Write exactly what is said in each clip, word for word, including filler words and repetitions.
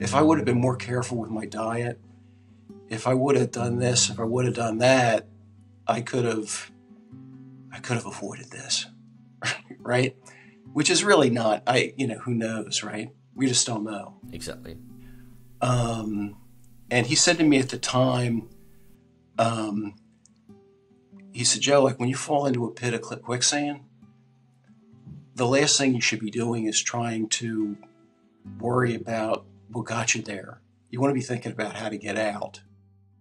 If I would have been more careful with my diet, if I would have done this, if I would have done that, I could have, I could have avoided this, right? Which is really not, I, you know, who knows, right? We just don't know. Exactly. Um, and he said to me at the time, um, he said, Joe, like when you fall into a pit of quicksand, the last thing you should be doing is trying to worry about what got you there. You want to be thinking about how to get out.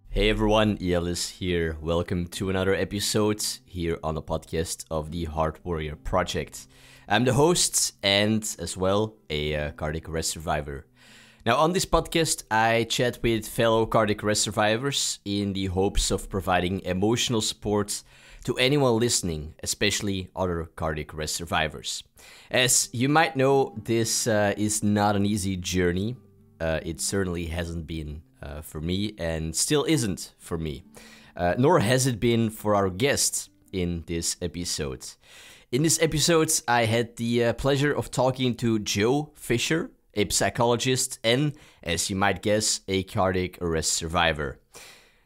Hey everyone, Jellis here. Welcome to another episode here on the podcast of the Heart Warrior Project. I'm the host and as well a uh, cardiac arrest survivor. Now on this podcast, I chat with fellow cardiac arrest survivors in the hopes of providing emotional support to anyone listening, especially other cardiac arrest survivors. As you might know, this uh, is not an easy journey. Uh, it certainly hasn't been uh, for me and still isn't for me, uh, nor has it been for our guests in this episode. In this episode, I had the uh, pleasure of talking to Joe Fisher, a psychologist and, as you might guess, a cardiac arrest survivor.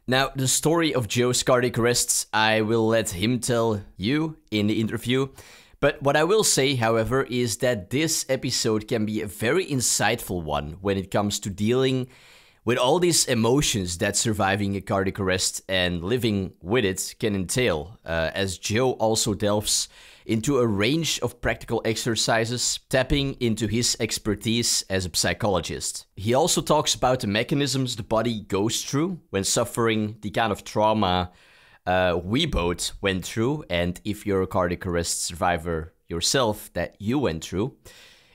Now, the story of Joe's cardiac arrests, I will let him tell you in the interview. But what I will say, however, is that this episode can be a very insightful one when it comes to dealing with all these emotions that surviving a cardiac arrest and living with it can entail, uh, as Joe also delves into a range of practical exercises, tapping into his expertise as a psychologist. He also talks about the mechanisms the body goes through when suffering the kind of trauma Uh, we both went through, and if you're a cardiac arrest survivor yourself, that you went through.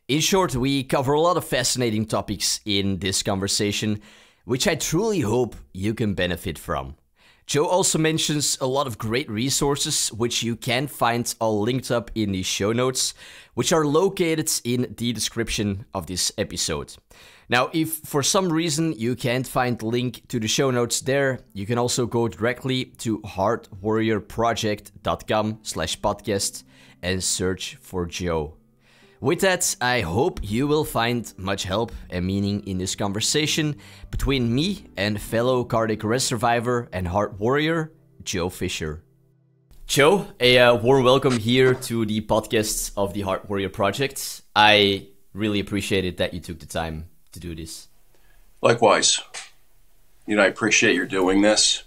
In short, we cover a lot of fascinating topics in this conversation, which I truly hope you can benefit from. Joe also mentions a lot of great resources, which you can find all linked up in the show notes, which are located in the description of this episode. Now, if for some reason you can't find link to the show notes there, you can also go directly to heartwarriorproject.com slash podcast and search for Joe. With that, I hope you will find much help and meaning in this conversation between me and fellow cardiac arrest survivor and heart warrior, Joe Fisher. Joe, a uh, warm welcome here to the podcast of the Heart Warrior Project. I really appreciate it that you took the time to do this. Likewise. You know, I appreciate your doing this.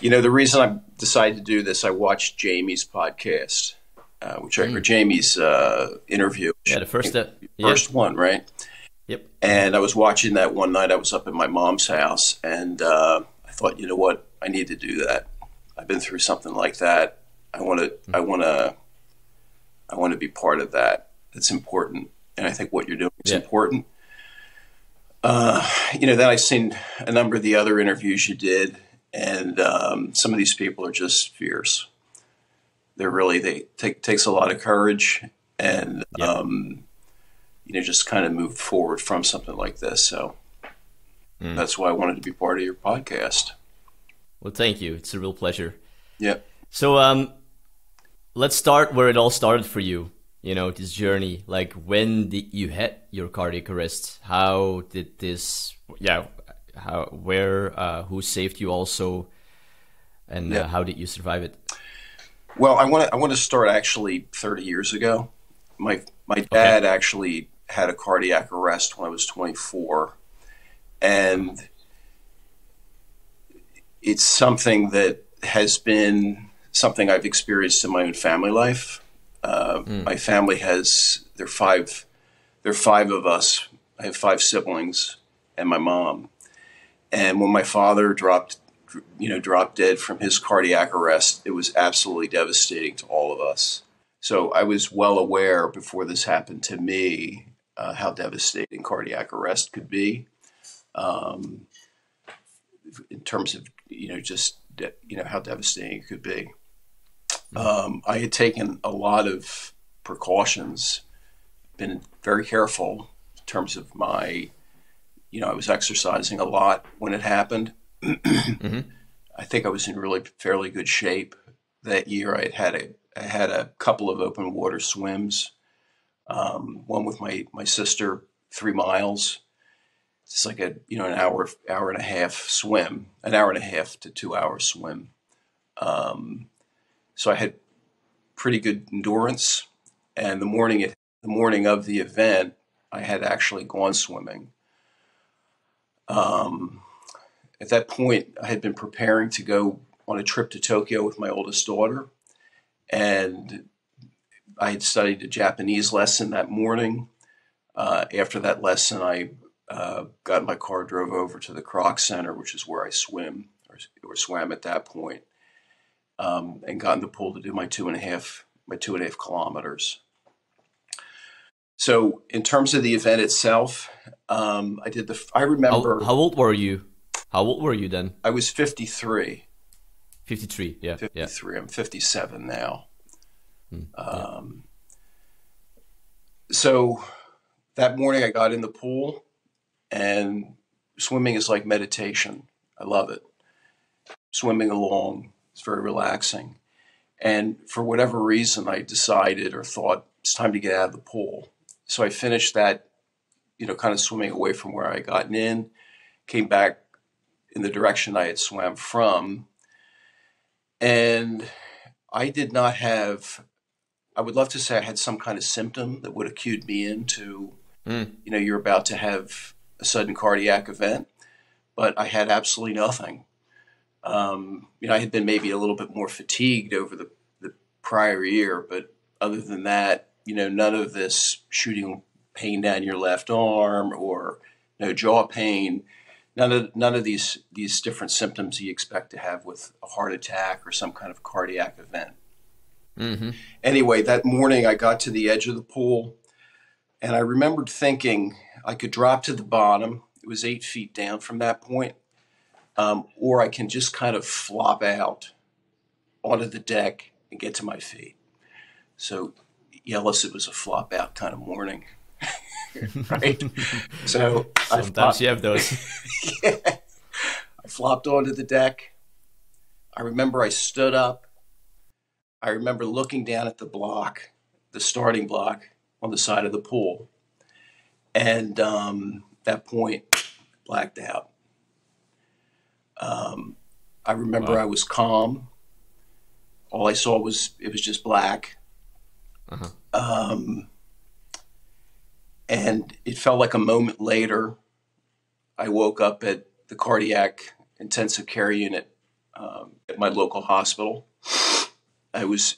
You know, the reason I decided to do this, I watched Jamie's podcast, uh, which I, mm. or Jamie's uh, interview. Yeah, the first uh, first yeah. one, right? Yep. And I was watching that one night. I was up at my mom's house, and uh, I thought, you know what? I need to do that. I've been through something like that. I want to. Mm. I want to. I want to be part of that. It's important, and I think what you're doing is yeah. important. Uh, you know, then I've seen a number of the other interviews you did, and um, some of these people are just fierce. They're really, they take, takes a lot of courage and, yeah. um, you know, just kind of move forward from something like this. So mm. that's why I wanted to be part of your podcast. Well, thank you. It's a real pleasure. Yeah. So um, let's start where it all started for you. You know, this journey, like when did you had your cardiac arrest? How did this, yeah, how, where, uh, who saved you also? And yeah. uh, how did you survive it? Well, I want to, I want to start actually thirty years ago. My, my dad okay. actually had a cardiac arrest when I was twenty-four, and it's something that has been something I've experienced in my own family life. Uh, mm. My family has, there are five, there are five of us. I have five siblings and my mom. And when my father dropped, you know, dropped dead from his cardiac arrest, it was absolutely devastating to all of us. So I was well aware before this happened to me, uh, how devastating cardiac arrest could be, um, in terms of, you know, just, you know, how devastating it could be. Um, I had taken a lot of precautions, been very careful in terms of my, you know, I was exercising a lot when it happened. mm-hmm. I think I was in really fairly good shape that year. I had a, I had a couple of open water swims, um, one with my, my sister, three miles. it's like a, you know, an hour, hour and a half swim, an hour and a half to two hour swim. Um, so I had pretty good endurance, and the morning, it, the morning of the event, I had actually gone swimming. Um, at that point, I had been preparing to go on a trip to Tokyo with my oldest daughter, and I had studied a Japanese lesson that morning. Uh, after that lesson, I uh, got in my car, drove over to the Kroc Center, which is where I swim or, or swam at that point, um, and got in the pool to do my two and a half my two and a half kilometers. So, in terms of the event itself, um, I did the. I remember. How, how old were you? How old were you then? I was fifty-three. Fifty-three. Yeah. Fifty-three. Yeah. I'm fifty-seven now. Mm, um, yeah. So that morning, I got in the pool, and swimming is like meditation. I love it. Swimming along, it's very relaxing. And for whatever reason, I decided or thought it's time to get out of the pool. So I finished that, you know, kind of swimming away from where I had gotten in, came back in the direction I had swam from. And I did not have, I would love to say I had some kind of symptom that would have cued me into, mm. you know, you're about to have a sudden cardiac event, but I had absolutely nothing. Um, you know, I had been maybe a little bit more fatigued over the, the prior year, but other than that, you know, none of this shooting pain down your left arm or no jaw pain, none of none of these these different symptoms you expect to have with a heart attack or some kind of cardiac event. Mm-hmm. Anyway, that morning I got to the edge of the pool, and I remembered thinking I could drop to the bottom. It was eight feet down from that point, um, or I can just kind of flop out onto the deck and get to my feet. So, Jellis, it was a flop out kind of morning. Right? So I sometimes flopped. You have those. Yeah. I flopped onto the deck. I remember I stood up. I remember looking down at the block, the starting block on the side of the pool. And um, at that point, blacked out. Um, I remember wow. I was calm. All I saw was, it was just black. Uh-huh. Um, and it felt like a moment later, I woke up at the cardiac intensive care unit um, at my local hospital. I was,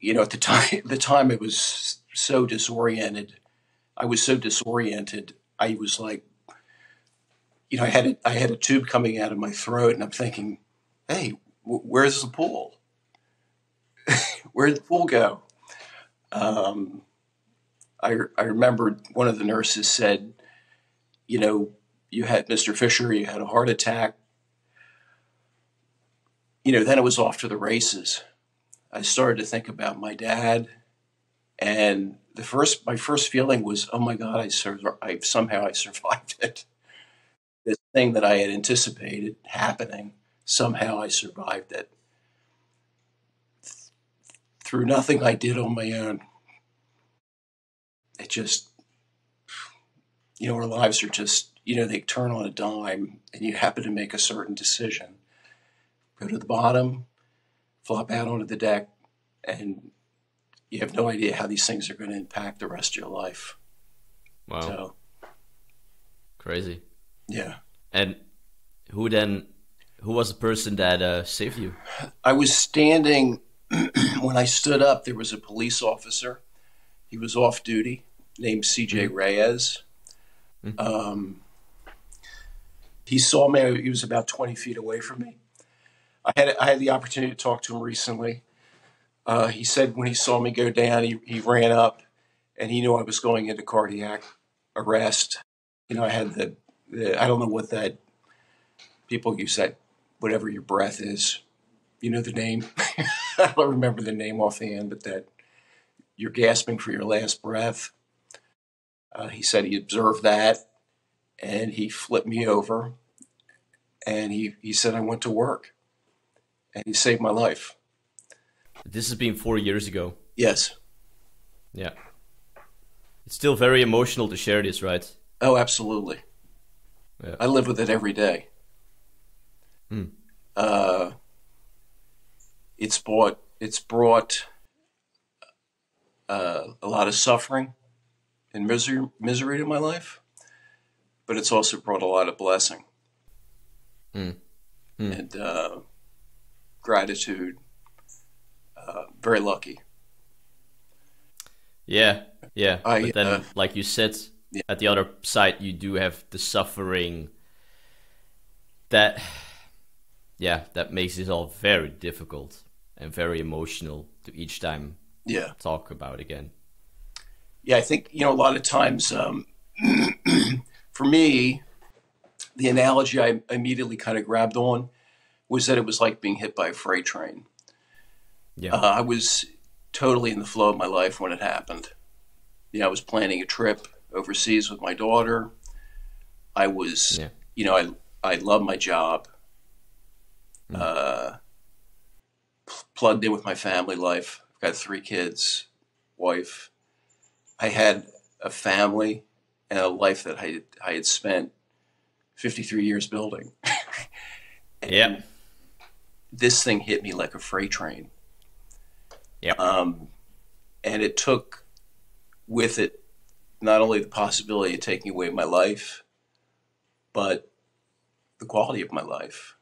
you know, at the time, at the time it was so disoriented. I was so disoriented. I was like, you know, I had a, I had a tube coming out of my throat, and I'm thinking, hey, w where's the pool? Where did the pool go? Um, I, I remember one of the nurses said, you know, you had Mister Fisher, you had a heart attack. You know, then it was off to the races. I started to think about my dad, and the first, my first feeling was, oh my God, I, sur I somehow I survived it. This thing that I had anticipated happening, somehow I survived it. Through nothing I did on my own. It just, you know, our lives are just, you know, they turn on a dime, and you happen to make a certain decision. Go to the bottom, flop out onto the deck, and you have no idea how these things are going to impact the rest of your life. Wow. So, crazy. Yeah. And who then, who was the person that uh, saved you? I was standing, when I stood up, there was a police officer. He was off duty, named C J Reyes. Mm-hmm. um, he saw me. He was about twenty feet away from me. I had I had the opportunity to talk to him recently. Uh, he said when he saw me go down, he, he ran up, and he knew I was going into cardiac arrest. You know, I had the, the I don't know what that, people use that, whatever your breath is. You know the name? I don't remember the name offhand, but that. You're gasping for your last breath. Uh, he said he observed that, and he flipped me over, and he, he said I went to work, and he saved my life. This has been four years ago. Yes. Yeah. It's still very emotional to share this, right? Oh, absolutely. Yeah. I live with it every day. Mm. Uh, it's brought it's brought uh, a lot of suffering and misery misery to my life, but it's also brought a lot of blessing mm. Mm. and uh, gratitude. Uh, very lucky. Yeah, yeah. I, but then, uh, like you said, yeah. at the other side, you do have the suffering that, yeah, that makes it all very difficult and very emotional to each time yeah. talk about again. Yeah, I think, you know, a lot of times, um, for me, the analogy I immediately kind of grabbed on was that it was like being hit by a freight train. Yeah, uh, I was totally in the flow of my life when it happened. You know, I was planning a trip overseas with my daughter. I was, yeah. you know, I I love my job. Mm. Uh, pl plugged in with my family life. I've got three kids, wife. I had a family and a life that I I had spent fifty-three years building. Yeah, this thing hit me like a freight train. Yep. Um, and it took with it not only the possibility of taking away my life, but the quality of my life.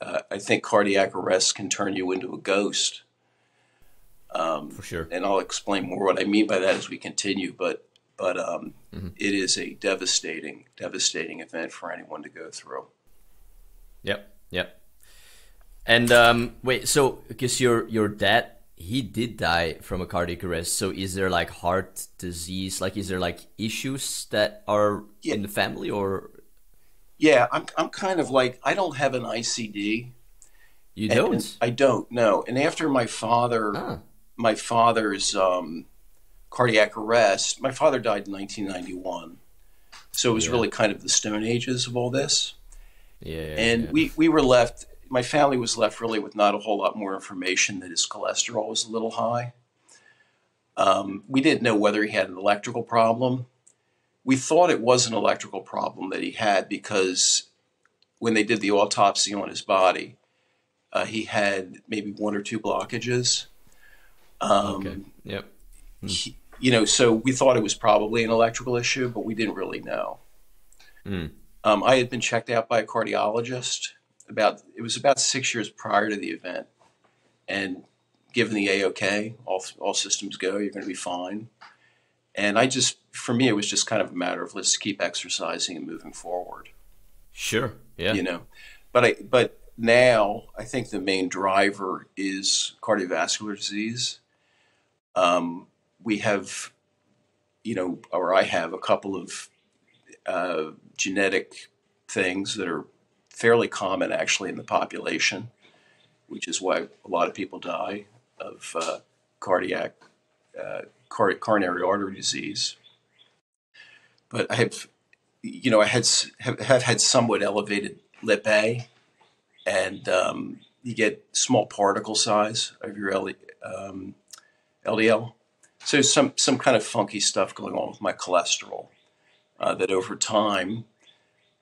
Uh, I think cardiac arrest can turn you into a ghost. Um, For sure. And I'll explain more what I mean by that as we continue, but, but um, mm-hmm. it is a devastating, devastating event for anyone to go through. Yep, yep. And um, wait, so because your, your dad, he did die from a cardiac arrest. So is there like heart disease? Like, is there like issues that are yeah. in the family or? Yeah, I'm, I'm kind of like, I don't have an I C D. You don't? And I don't, no. And after my father, ah. my father's um, cardiac arrest, my father died in nineteen ninety-one. So it was yeah. really kind of the Stone Ages of all this. Yeah. And yeah. we, we were left... my family was left really with not a whole lot more information that his cholesterol was a little high. Um, we didn't know whether he had an electrical problem. We thought it was an electrical problem that he had because when they did the autopsy on his body, uh, he had maybe one or two blockages. Um, okay. Yep. Hmm. He, you know, so we thought it was probably an electrical issue, but we didn't really know. Hmm. Um, I had been checked out by a cardiologist. About it was about six years prior to the event, and given the A O K, all all systems go, you're going to be fine. And I just, for me, it was just kind of a matter of let's keep exercising and moving forward. Sure, yeah, you know, but I but now I think the main driver is cardiovascular disease. Um, we have, you know, or I have a couple of uh, genetic things that are fairly common actually in the population, which is why a lot of people die of uh, cardiac, uh, car coronary artery disease. But I have, you know, I had, have, have had somewhat elevated lip A, and um, you get small particle size of your L D L. So some, some kind of funky stuff going on with my cholesterol uh, that over time,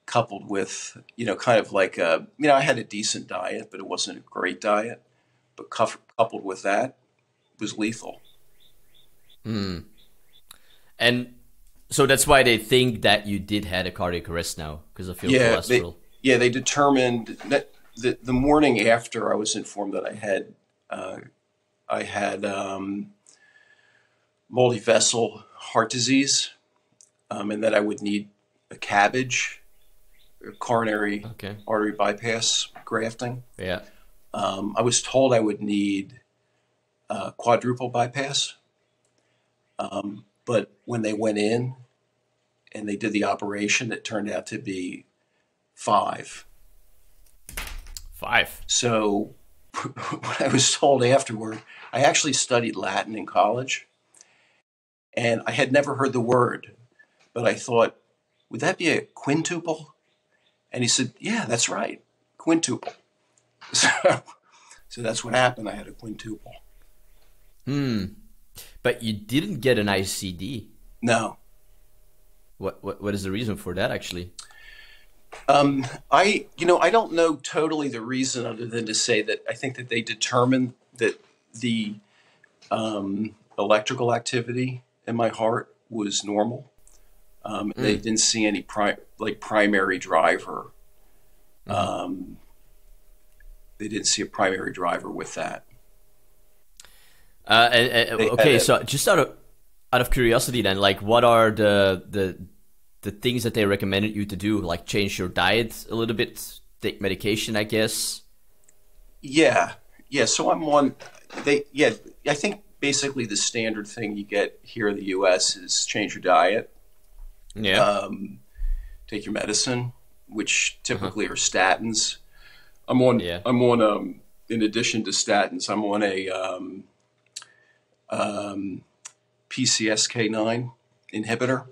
coupled with, you know, kind of like, a, you know, I had a decent diet, but it wasn't a great diet. But cuff, coupled with that was lethal. Mm. And so that's why they think that you did had a cardiac arrest now, because of your yeah, cholesterol. They, yeah, they determined that the, the morning after I was informed that I had, uh, I had um, multivessel heart disease um, and that I would need a C A B G. Coronary okay. artery bypass grafting. Yeah, um, I was told I would need uh, quadruple bypass, um, but when they went in and they did the operation, it turned out to be five. Five. So what I was told afterward, I actually studied Latin in college, and I had never heard the word, but I thought, would that be a quintuple? And he said, yeah, that's right, quintuple. So, so that's what happened. I had a quintuple. Hmm. But you didn't get an I C D. No. What, what, what is the reason for that, actually? Um, I, you know, I don't know totally the reason other than to say that I think that they determined that the um, electrical activity in my heart was normal. Um, mm. They didn't see any pri like primary driver. Mm. Um, they didn't see a primary driver with that. Uh, and, and, they, okay, uh, so just out of out of curiosity, then, like, what are the the the things that they recommended you to do? Like, change your diet a little bit, take medication, I guess. Yeah, yeah. So I'm on. They, yeah, I think basically the standard thing you get here in the U S is change your diet. Yeah. Um, take your medicine, which typically uh-huh. are statins. I'm on. Yeah. I'm on. Um, in addition to statins, I'm on a um, um, P C S K nine inhibitor,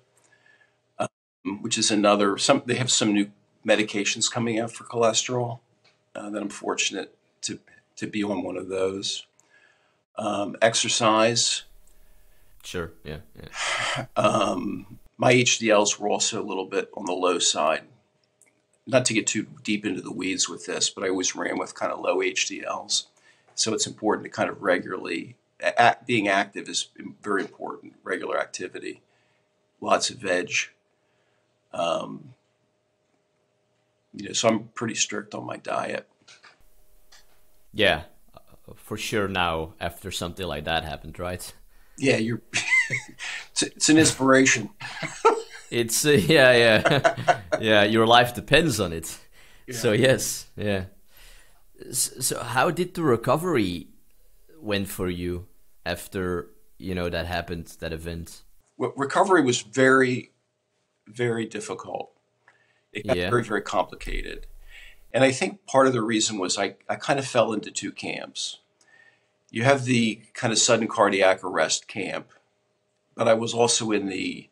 um, which is another. Some they have some new medications coming out for cholesterol. Uh, that I'm fortunate to to be on one of those. Um, exercise. Sure. Yeah. Yeah. Um, my H D Ls were also a little bit on the low side. Not to get too deep into the weeds with this, but I always ran with kind of low H D Ls. So it's important to kind of regularly, act, being active is very important, regular activity, lots of veg. Um, you know, so I'm pretty strict on my diet. Yeah, for sure now after something like that happened, right? Yeah, you're... It's, it's an inspiration. It's uh, yeah, yeah, yeah. Your life depends on it. Yeah. So yes, yeah. So how did the recovery went for you after you know that happened, that event? Well, recovery was very, very difficult. It got yeah. very, very complicated, and I think part of the reason was I I kind of fell into two camps. You have the kind of sudden cardiac arrest camp. But I was also in the,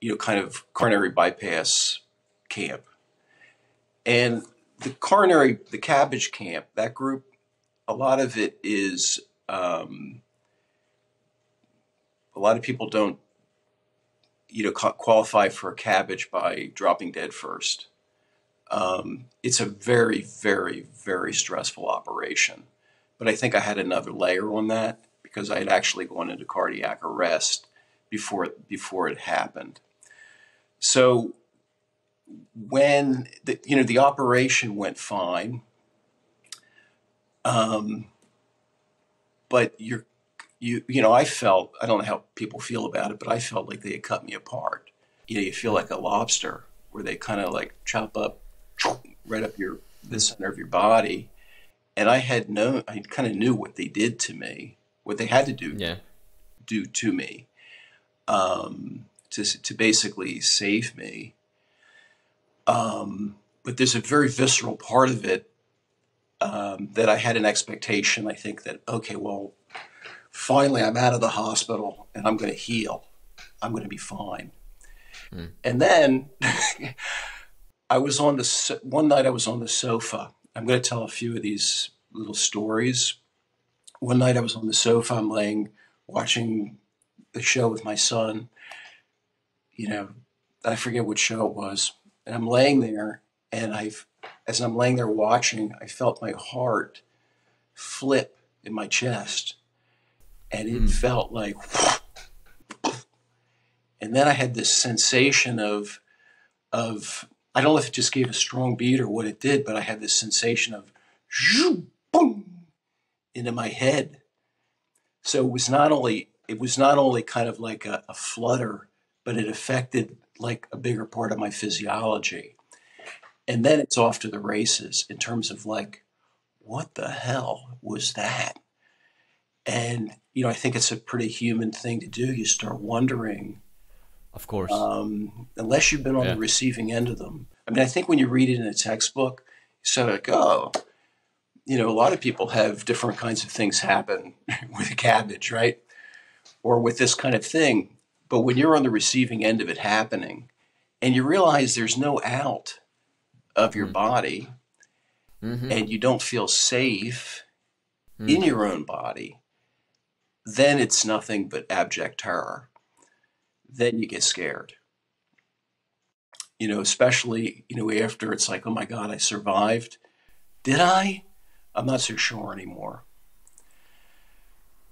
you know, kind of coronary bypass camp. And the coronary, the C A B G camp, that group, a lot of it is, um, a lot of people don't, you know, qualify for a C A B G by dropping dead first. Um, it's a very, very, very stressful operation. But I think I had another layer on that, because I had actually gone into cardiac arrest before before it happened. So when the, you know the operation went fine, um, but you're you you know I felt I don't know how people feel about it, but I felt like they had cut me apart. You know, you feel like a lobster where they kind of like chop up right up your the center of your body, and I had no I kind of knew what they did to me. What they had to do, yeah. do to me, um, to to basically save me. Um, but there's a very visceral part of it um, that I had an expectation. I think that okay, well, finally I'm out of the hospital and I'm going to heal. I'm going to be fine. Mm. And then I was on the one night I was on the sofa. I'm going to tell a few of these little stories. One night I was on the sofa, I'm laying, watching the show with my son, you know, I forget what show it was. And I'm laying there and I've, as I'm laying there watching, I felt my heart flip in my chest and it mm. felt like, and then I had this sensation of, of, I don't know if it just gave a strong beat or what it did, but I had this sensation of, boom, into my head. So it was not only, it was not only kind of like a, a flutter, but it affected like a bigger part of my physiology. And then it's off to the races in terms of like, what the hell was that? And, you know, I think it's a pretty human thing to do. You start wondering. Of course. Um, unless you've been on yeah. the receiving end of them. I mean, I think when you read it in a textbook, you sort of like, oh, you know, a lot of people have different kinds of things happen with a C A B G, right? Or with this kind of thing. But when you're on the receiving end of it happening and you realize there's no out of your mm-hmm. body mm-hmm. and you don't feel safe mm-hmm. in your own body, then it's nothing but abject terror. Then you get scared. you know, especially, you know, after it's like, oh my God, I survived. Did I? I'm not so sure anymore.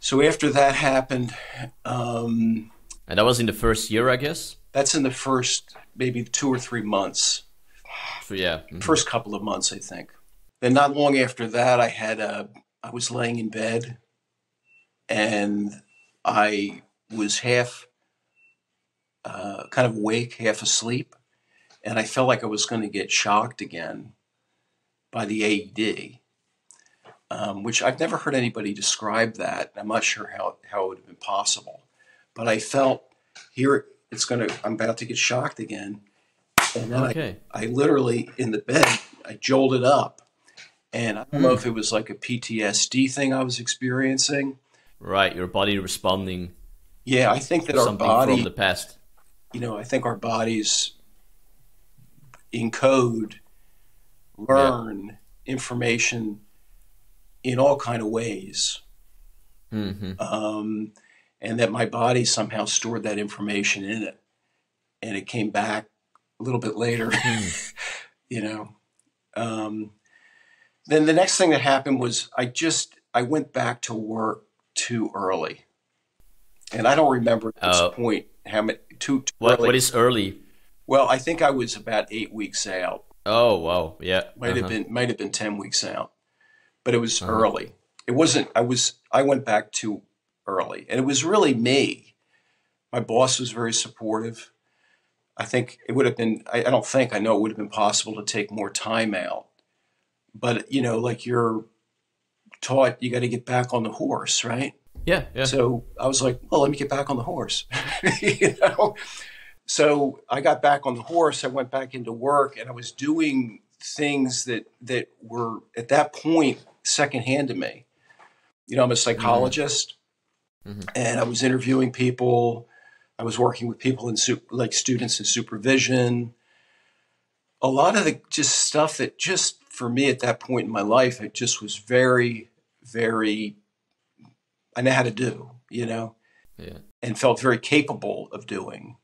So after that happened. Um, and that was in the first year, I guess? That's in the first maybe two or three months. So, yeah. Mm-hmm. First couple of months, I think. Then not long after that, I had a, I was laying in bed and I was half uh, kind of awake, half asleep. And I felt like I was going to get shocked again by the A E D, um, which I've never heard anybody describe that. I'm not sure how, how it would have been possible. But I felt here, it's going to, I'm about to get shocked again. And then okay. I, I literally, in the bed, I jolted up. And I don't mm. know if it was like a P T S D thing I was experiencing. Right, your body responding. Yeah, I think that our body from the past. You know, I think our bodies encode, learn yeah. information in all kind of ways, mm-hmm. um, and that my body somehow stored that information in it, and it came back a little bit later. Mm. You know. Um, Then the next thing that happened was I just, I went back to work too early. And I don't remember at this uh, point how much, too, too what, early. What is early? Well, I think I was about eight weeks out. Oh, wow. Yeah. Might uh-huh. have been, might have been ten weeks out, but it was uh-huh. early. It wasn't, I was, I went back too early and it was really me. My boss was very supportive. I think it would have been, I, I don't think, I know it would have been possible to take more time out. But, you know, like you're taught, you got to get back on the horse, right? Yeah, yeah. So I was like, well, let me get back on the horse. You know? So I got back on the horse. I went back into work and I was doing things that, that were at that point secondhand to me. You know, I'm a psychologist mm-hmm. Mm-hmm. and I was interviewing people. I was working with people in like students in supervision. A lot of the just stuff that just, for me at that point in my life, it just was very, very, I know how to do, you know, yeah. and felt very capable of doing.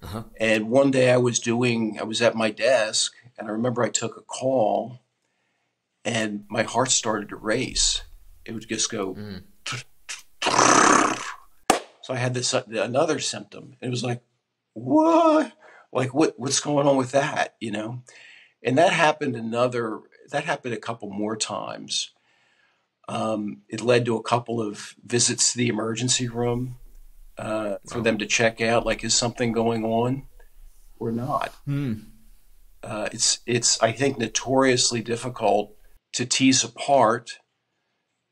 Uh-huh. And one day I was doing, I was at my desk and I remember I took a call and my heart started to race. It would just go. Mm. So I had this, another symptom. It was like, what? Like what, what's going on with that? You know? And that happened another, that happened a couple more times. Um, it led to a couple of visits to the emergency room uh, for oh. them to check out, like, is something going on or not? Hmm. Uh, it's, it's, I think, notoriously difficult to tease apart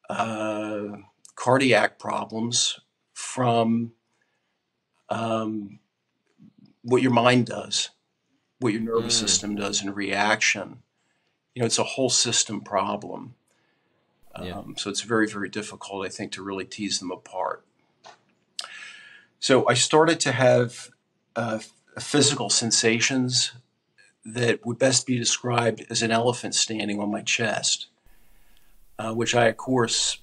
uh, cardiac problems from um, what your mind does. What your nervous mm. system does in reaction. You know, it's a whole system problem. Um, yeah. So it's very, very difficult, I think, to really tease them apart. So I started to have uh, physical sensations that would best be described as an elephant standing on my chest, uh, which I, of course,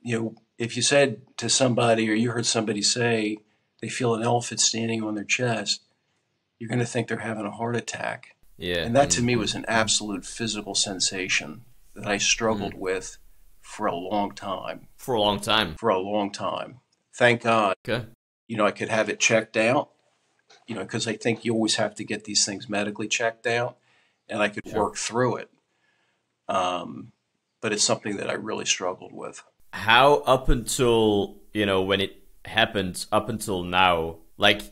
you know, if you said to somebody or you heard somebody say they feel an elephant standing on their chest, you're going to think they're having a heart attack. Yeah. And that to me was an absolute physical sensation that I struggled mm. with for a long time. For a long time. For a long time. Thank God. Okay. You know, I could have it checked out, you know, because I think you always have to get these things medically checked out and I could sure. work through it. Um, but it's something that I really struggled with. How up until, you know, when it happened up until now, like,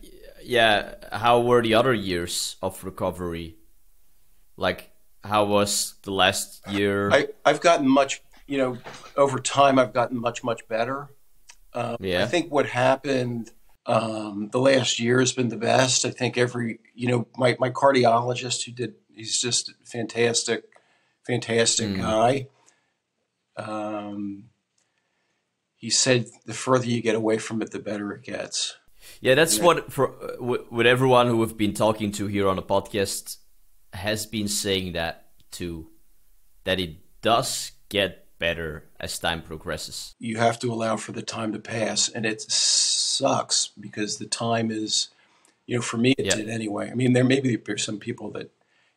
yeah, how were the other years of recovery? Like, how was the last year? I, I've gotten much, you know, over time, I've gotten much, much better. Um, yeah. I think what happened, um, the last year has been the best. I think every, you know, my, my cardiologist who did, he's just a fantastic, fantastic mm. guy. Um, he said, the further you get away from it, the better it gets. Yeah, that's yeah. what for uh, with everyone who we've been talking to here on the podcast has been saying that too, that it does get better as time progresses. You have to allow for the time to pass, and it sucks because the time is You know, for me, it yeah. did anyway. I mean, there may be some people that,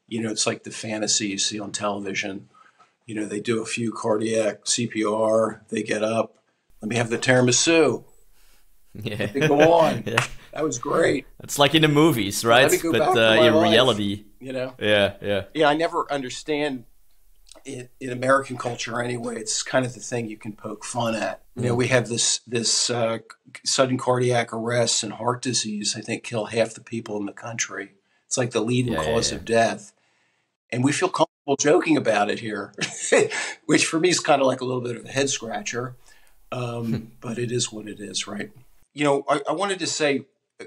you know, it's like the fantasy you see on television. You know, they do a few cardiac C P R, they get up, let me have the tiramisu. Yeah. They go on. Yeah. That was great. It's like in the movies, right? But uh, in life, reality, you know? Yeah, yeah. Yeah, I never understand it in American culture anyway. It's kind of the thing you can poke fun at. You know, we have this, this uh, sudden cardiac arrest and heart disease, I think, kill half the people in the country. It's like the leading yeah, cause yeah. of death. And we feel comfortable joking about it here, which for me is kind of like a little bit of a head scratcher. Um, but it is what it is, right? You know, I, I wanted to say,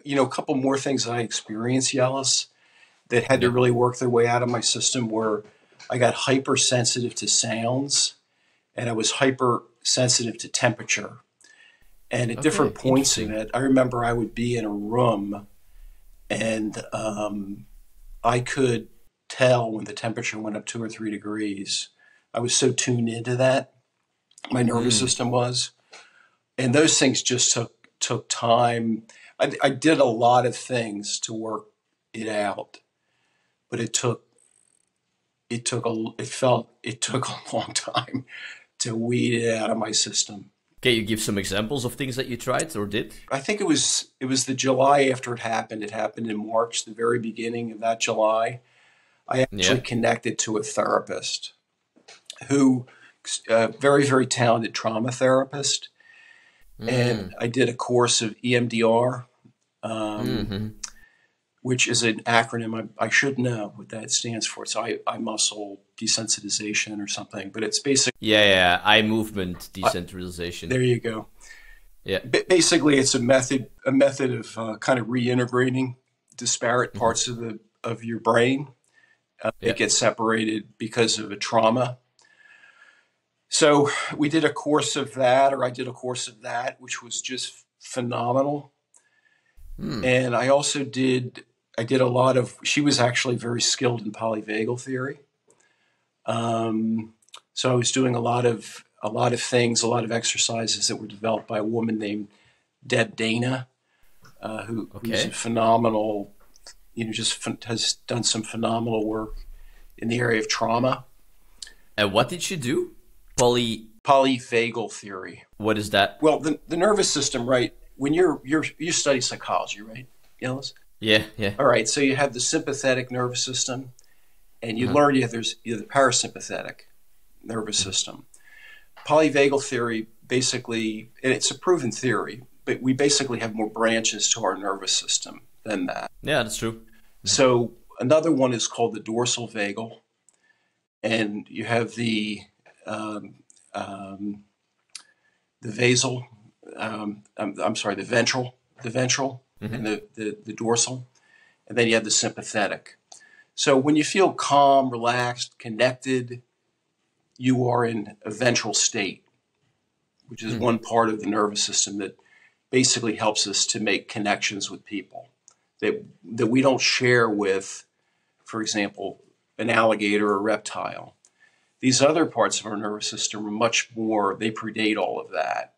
you know, a couple more things that I experienced, Jellis, that had to really work their way out of my system were I got hypersensitive to sounds and I was hypersensitive to temperature. And at okay, different points in it, I remember I would be in a room and um, I could tell when the temperature went up two or three degrees. I was so tuned into that. My nervous mm. system was, and those things just took, took time. I, I did a lot of things to work it out, but it took, it took a, it felt, it took a long time to weed it out of my system. Can you give some examples of things that you tried or did? I think it was, it was the July after it happened. It happened in March, the very beginning of that July. I actually yeah. connected to a therapist who, a very, very talented trauma therapist. Mm. And I did a course of E M D R, um, mm-hmm. which is an acronym. I, I should know what that stands for. It's eye, eye muscle desensitization or something, but it's basically. Yeah, yeah, eye movement desensitization. Uh, there you go. Yeah. B basically, it's a method, a method of uh, kind of reintegrating disparate parts mm-hmm. of, the, of your brain. Uh, yeah. It gets separated because of a trauma. So we did a course of that, or I did a course of that, which was just phenomenal. Hmm. And I also did, I did a lot of, she was actually very skilled in polyvagal theory. Um, so I was doing a lot of, a lot of things, a lot of exercises that were developed by a woman named Deb Dana, uh, who, okay. who's a phenomenal, you know, just has done some phenomenal work in the area of trauma. And what did she do? Poly polyvagal theory. What is that? Well, the, the nervous system, right? When you're, you're, you study psychology, right, Jellis? Yeah, yeah. All right, so you have the sympathetic nervous system, and you mm-hmm. learn you have, there's, you have the parasympathetic nervous system. Polyvagal theory basically, and it's a proven theory, but we basically have more branches to our nervous system than that. Yeah, that's true. So another one is called the dorsal vagal, and you have the... Um, um, the vasal, um, I'm, I'm sorry, the ventral, the ventral mm-hmm. and the, the, the dorsal, and then you have the sympathetic. So when you feel calm, relaxed, connected, you are in a ventral state, which is mm-hmm. one part of the nervous system that basically helps us to make connections with people that, that we don't share with, for example, an alligator or a reptile. These other parts of our nervous system are much more, they predate all of that.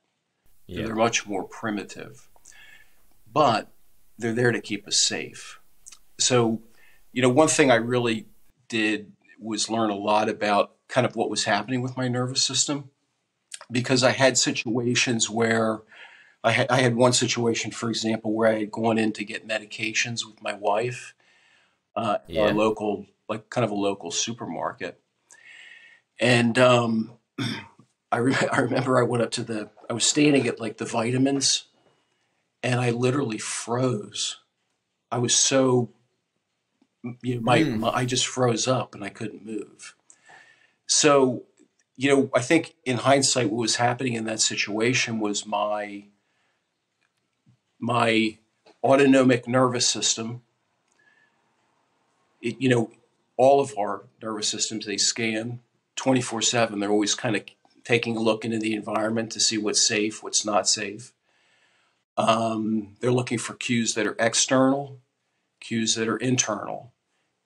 Yeah. They're much more primitive, but they're there to keep us safe. So, you know, one thing I really did was learn a lot about kind of what was happening with my nervous system, because I had situations where I had, I had one situation, for example, where I had gone in to get medications with my wife, uh, yeah. our local, like kind of a local supermarket. And um, I, re I remember I went up to the, I was standing at like the vitamins and I literally froze. I was so, you know, my, mm. my, I just froze up and I couldn't move. So, you know, I think in hindsight, what was happening in that situation was my, my autonomic nervous system, it, you know, all of our nervous systems, they scan twenty-four seven. They're always kind of taking a look into the environment to see what's safe, what's not safe. Um, they're looking for cues that are external, cues that are internal.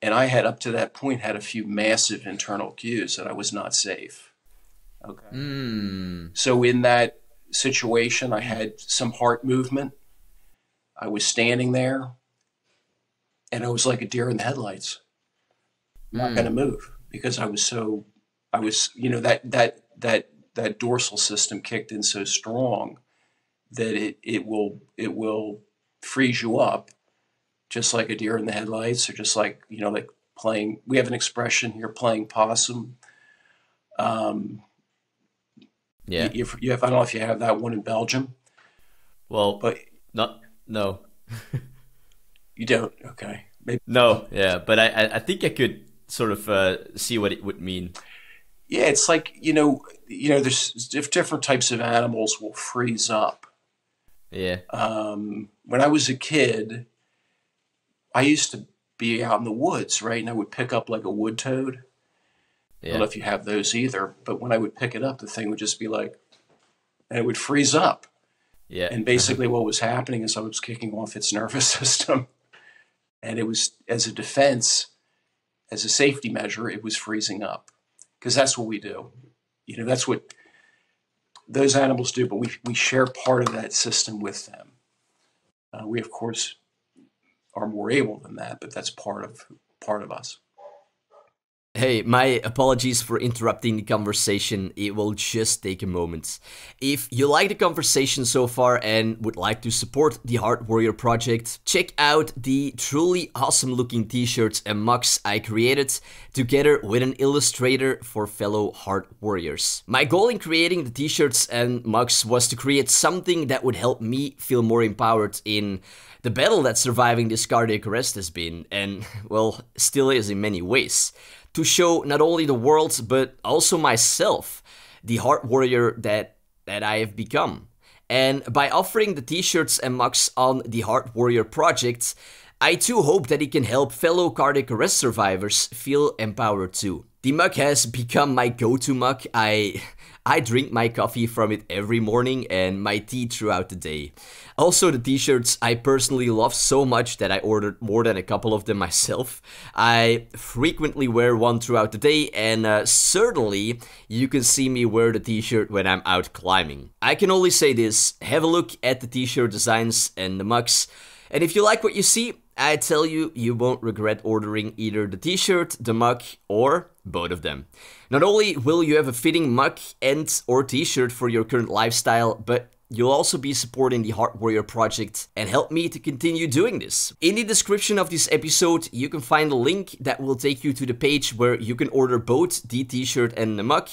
And I had up to that point had a few massive internal cues that I was not safe. Okay. Mm. So in that situation, I had some heart movement. I was standing there And I was like a deer in the headlights, mm. not going to move because I was so, I was, you know, that, that, that, that dorsal system kicked in so strong that it, it will, it will freeze you up just like a deer in the headlights, or just like, you know, like playing, we have an expression here, playing possum. Um, yeah. You, you have, I don't know if you have that one in Belgium. Well, but not, no, you don't. Okay. Maybe. No. Yeah. But I, I think I could sort of, uh, see what it would mean. Yeah. It's like, you know, you know, there's if different types of animals will freeze up. Yeah. Um, when I was a kid, I used to be out in the woods, right? And I would pick up like a wood toad. Yeah. I don't know if you have those either, but when I would pick it up, the thing would just be like, and it would freeze up. Yeah. And basically what was happening is I was kicking off its nervous system, and it was as a defense, as a safety measure, it was freezing up because that's what we do. You know, that's what those animals do, but we, we share part of that system with them. Uh, we of course are more able than that, but that's part of, part of us. Hey, my apologies for interrupting the conversation. It will just take a moment. If you like the conversation so far and would like to support the Heart Warrior Project, check out the truly awesome looking t-shirts and mugs I created together with an illustrator for fellow Heart Warriors. My goal in creating the t-shirts and mugs was to create something that would help me feel more empowered in the battle that surviving this cardiac arrest has been, and well, still is in many ways. To show not only the world, but also myself, the heart warrior that, that I have become. And by offering the t-shirts and mugs on the Heart Warrior Project, I too hope that it can help fellow cardiac arrest survivors feel empowered too. The mug has become my go-to mug. I... I drink my coffee from it every morning and my tea throughout the day. Also, the t-shirts I personally love so much that I ordered more than a couple of them myself. I frequently wear one throughout the day, and uh, certainly you can see me wear the t-shirt when I'm out climbing. I can only say this, have a look at the t-shirt designs and the mugs, and if you like what you see, I tell you, you won't regret ordering either the t-shirt, the mug, or both of them. Not only will you have a fitting mug and or t-shirt for your current lifestyle, but you'll also be supporting the Heart Warrior Project and help me to continue doing this. In the description of this episode, you can find a link that will take you to the page where you can order both the t-shirt and the mug,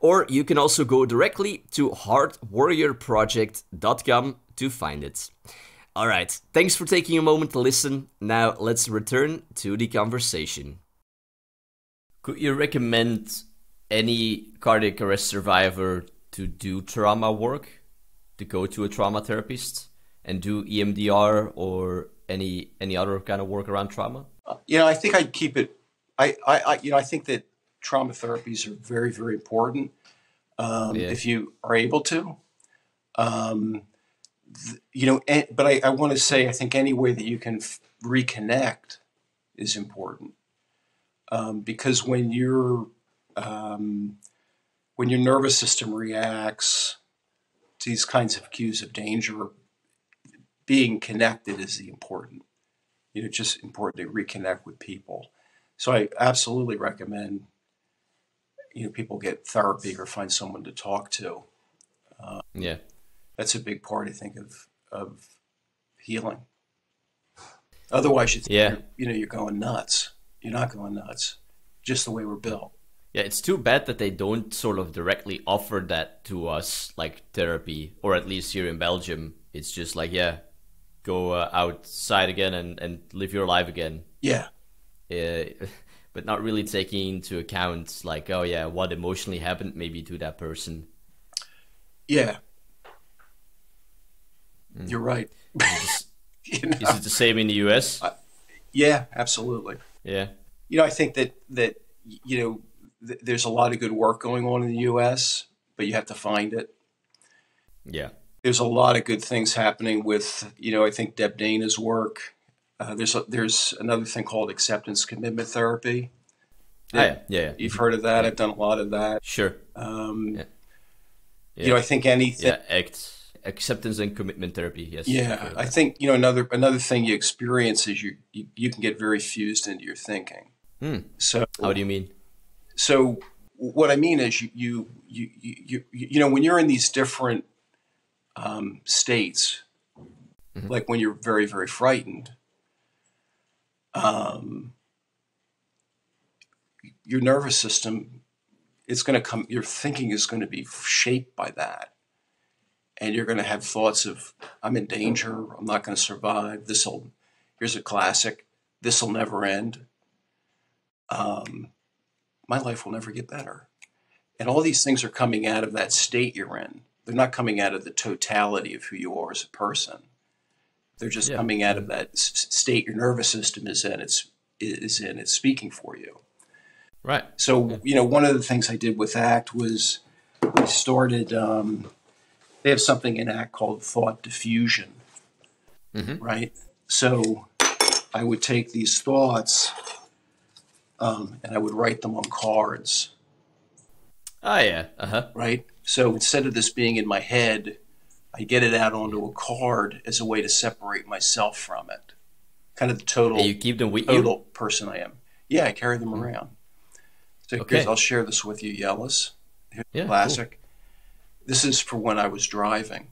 or you can also go directly to heart warrior project dot com to find it. Alright, thanks for taking a moment to listen. Now let's return to the conversation. Could you recommend any cardiac arrest survivor to do trauma work? To go to a trauma therapist and do E M D R or any any other kind of work around trauma? You know, I think I'd keep it, I, I, I you know, I think that trauma therapies are very, very important um, yeah. if you are able to. Um, You know, but I, I want to say, I think any way that you can f reconnect is important, um, because when you're, um, when your nervous system reacts to these kinds of cues of danger, being connected is the important, you know, just important to reconnect with people. So I absolutely recommend, you know, people get therapy or find someone to talk to. Um, yeah. That's a big part, I think, of of healing. Otherwise, you think yeah. you're, you know, you're going nuts. You're not going nuts. Just the way we're built. Yeah, it's too bad that they don't sort of directly offer that to us, like therapy, or at least here in Belgium, it's just like, yeah, go uh, outside again and and live your life again. Yeah. Yeah. Uh, but not really taking into account, like, oh yeah, what emotionally happened maybe to that person. Yeah. You're right. Is, you know? Is it the same in the U S? Uh, yeah, absolutely. Yeah. You know, I think that, that you know, th there's a lot of good work going on in the U S, but you have to find it. Yeah. There's a lot of good things happening with, you know, I think Deb Dana's work. Uh, there's, a, there's another thing called acceptance commitment therapy. That, oh, yeah. yeah, yeah. You've heard of that. Yeah. I've done a lot of that. Sure. Um, yeah. Yeah. You know, I think anything. Yeah, ACT. acceptance and commitment therapy. Yes. Yeah, I think you know another another thing you experience is you you, you can get very fused into your thinking. Hmm. So how do you mean? So what I mean is you you you you you, you know when you're in these different um, states, mm-hmm. like when you're very very frightened, um, your nervous system. It's going to come, your thinking is going to be shaped by that. And you're going to have thoughts of, I'm in danger. I'm not going to survive. This'll, here's a classic. This'll never end. Um, my life will never get better. And all these things are coming out of that state you're in. They're not coming out of the totality of who you are as a person. They're just yeah. coming out of that state your nervous system is in. It's, is in, it's speaking for you. Right. So, you know, one of the things I did with A C T was we started, um, they have something in A C T called thought diffusion, mm-hmm. right? So I would take these thoughts um, and I would write them on cards. Oh, yeah. Uh-huh. Right? So instead of this being in my head, I get it out onto a card as a way to separate myself from it. Kind of the total, and you keep them with total you? person I am. Yeah, I carry them mm-hmm. around. So okay. I'll share this with you, Jellis. Here's yeah, classic. Cool. This is for when I was driving.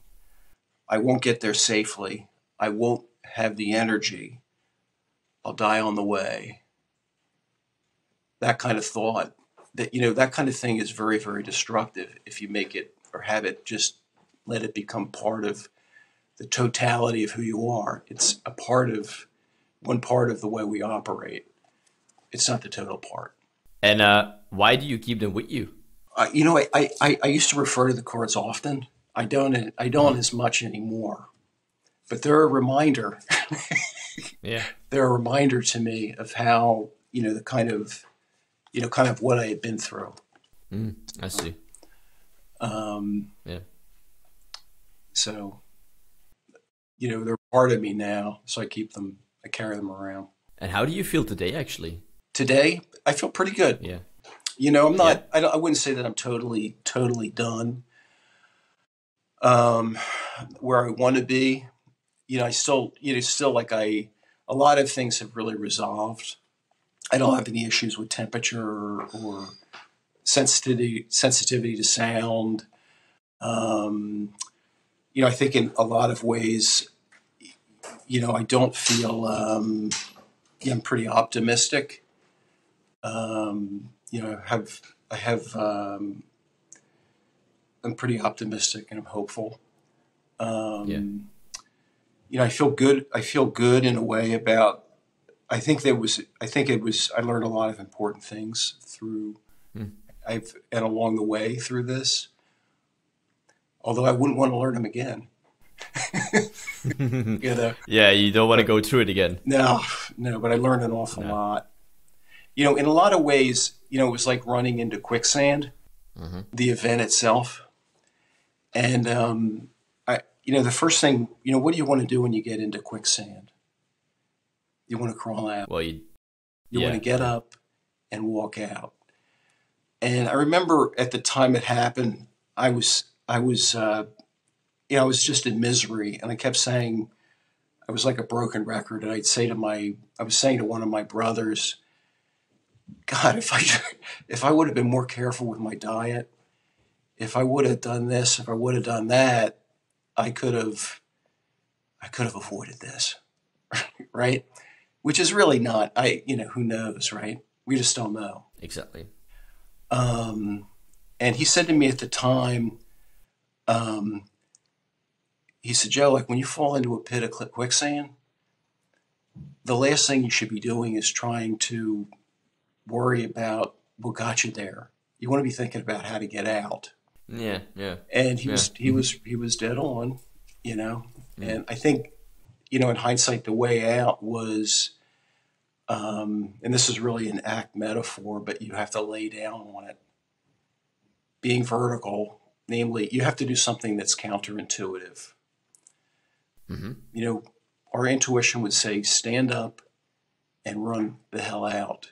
I won't get there safely. I won't have the energy. I'll die on the way. That kind of thought, that you know, that kind of thing is very, very destructive if you make it or have it just let it become part of the totality of who you are. It's a part of one part of the way we operate. It's not the total part. And uh, why do you keep them with you? Uh, you know, I, I, I used to refer to the cards often. I don't I don't mm-hmm. as much anymore, but they're a reminder. yeah, they're a reminder to me of how you know the kind of you know kind of what I had been through. Mm, I see. Um, yeah. So, you know, they're part of me now, so I keep them. I carry them around. And how do you feel today, actually? Today, I feel pretty good. Yeah. You know, I'm not, yeah. I, I wouldn't say that I'm totally, totally done um, where I want to be. You know, I still, you know, still like I, a lot of things have really resolved. I don't have any issues with temperature or, or sensitivity, sensitivity to sound. Um, you know, I think in a lot of ways, you know, I don't feel, um, yeah, I'm pretty optimistic. Um, you know, I have, I have, um, I'm pretty optimistic and I'm hopeful. Um, yeah. you know, I feel good. I feel good in a way about, I think there was, I think it was, I learned a lot of important things through, mm. I've, and along the way through this, although I wouldn't want to learn them again. you know? Yeah. You don't want to go through it again. No, no, but I learned an awful no. lot. You know, in a lot of ways, you know, it was like running into quicksand, mm-hmm. the event itself. And, um, I, you know, the first thing, you know, what do you want to do when you get into quicksand? You want to crawl out. Well, you, you yeah. want to get up and walk out. And I remember at the time it happened, I was, I was, uh, you know, I was just in misery. And I kept saying, I was like a broken record. And I'd say to my, I was saying to one of my brothers, God, if I, if I would have been more careful with my diet, if I would have done this, if I would have done that, I could have, I could have avoided this, right? Which is really not, I, you know, who knows, right? We just don't know. Exactly. Um, and he said to me at the time, um, he said, Joe, like when you fall into a pit of quicksand, the last thing you should be doing is trying to worry about what got you there. You want to be thinking about how to get out. Yeah, yeah. And he yeah. was he was he was dead on, you know. Yeah. And I think, you know, in hindsight, the way out was, um, and this is really an A C T metaphor, but you have to lay down on it. Being vertical, namely, you have to do something that's counterintuitive. Mm-hmm. You know, our intuition would say, stand up and run the hell out.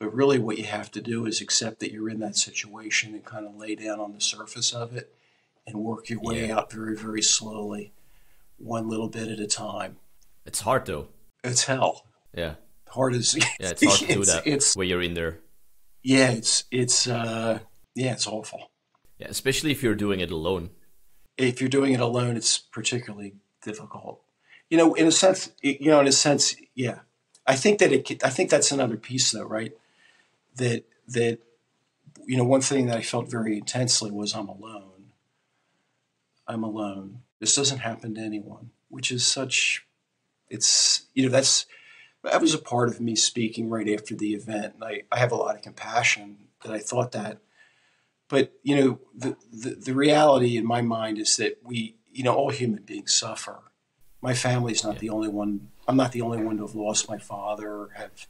But really what you have to do is accept that you're in that situation and kind of lay down on the surface of it and work your way yeah. up very, very slowly, one little bit at a time. It's hard though. It's hell. Yeah. Hard as yeah, it's hard to do it's, that it's, when you're in there. Yeah, it's it's uh yeah, it's awful. Yeah, especially if you're doing it alone. If you're doing it alone, it's particularly difficult. You know, in a sense, you know, in a sense, yeah. I think that it. I think that's another piece, though, right? That that you know, one thing that I felt very intensely was I'm alone. I'm alone. This doesn't happen to anyone, which is such. It's you know that's that was a part of me speaking right after the event, and I I have a lot of compassion that I thought that. But, you know, the, the, the reality in my mind is that we, you know, all human beings suffer. My family is not yeah. the only one. I'm not the only one to have lost my father or have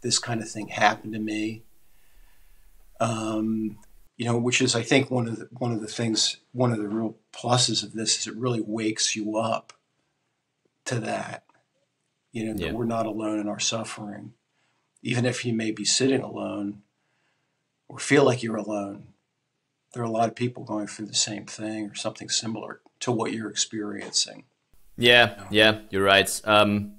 this kind of thing happen to me. Um, you know, which is, I think, one of the, one of the things, one of the real pluses of this is it really wakes you up to that. You know, yeah. that we're not alone in our suffering. Even if you may be sitting alone or feel like you're alone, there are a lot of people going through the same thing or something similar to what you're experiencing. Yeah, yeah, you're right. Um,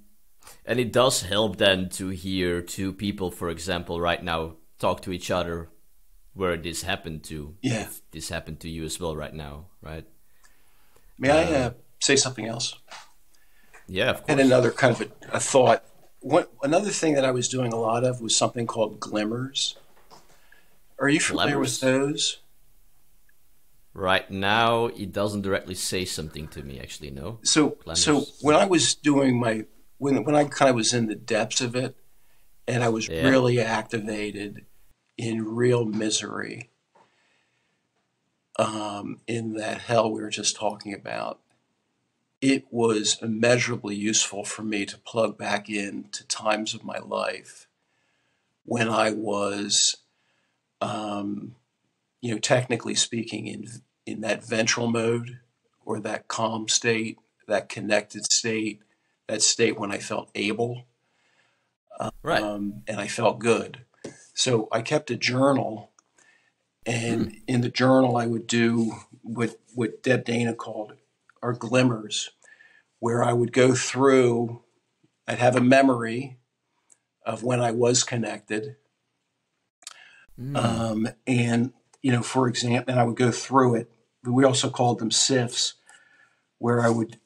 and it does help then to hear two people, for example, right now talk to each other where this happened to. Yeah. If this happened to you as well right now, right? May uh, I uh, say something else? Yeah, of course. And another kind of a, a thought. One, another thing that I was doing a lot of was something called glimmers. Are you familiar Glimmers. with those? Right now, it doesn't directly say something to me, actually, no. So, Glimmers. so when I was doing my, when, when I kind of was in the depths of it, and I was yeah. really activated in real misery, um, in that hell we were just talking about, it was immeasurably useful for me to plug back in to times of my life when I was... Um, you know, technically speaking, in in that ventral mode or that calm state, that connected state, that state when I felt able, um, right, and I felt good. So I kept a journal, and mm-hmm. in the journal I would do what what Deb Dana called our glimmers, where I would go through. I'd have a memory of when I was connected. Mm. Um, and, you know, for example, and I would go through it, but we also called them sifts, where I would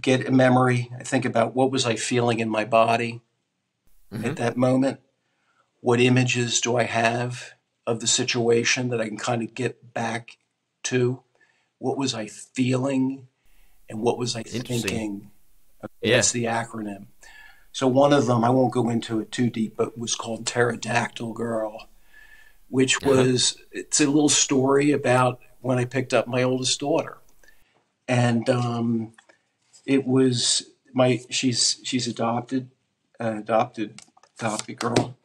get a memory. I think about what was I feeling in my body mm-hmm. at that moment? What images do I have of the situation that I can kind of get back to? What was I feeling and what was I thinking? Yeah. That's the acronym. So one of them, I won't go into it too deep, but was called Pterodactyl Girl, which was, yeah. it's a little story about when I picked up my oldest daughter. And um, it was my, she's, she's adopted, uh, adopted, adopted girl.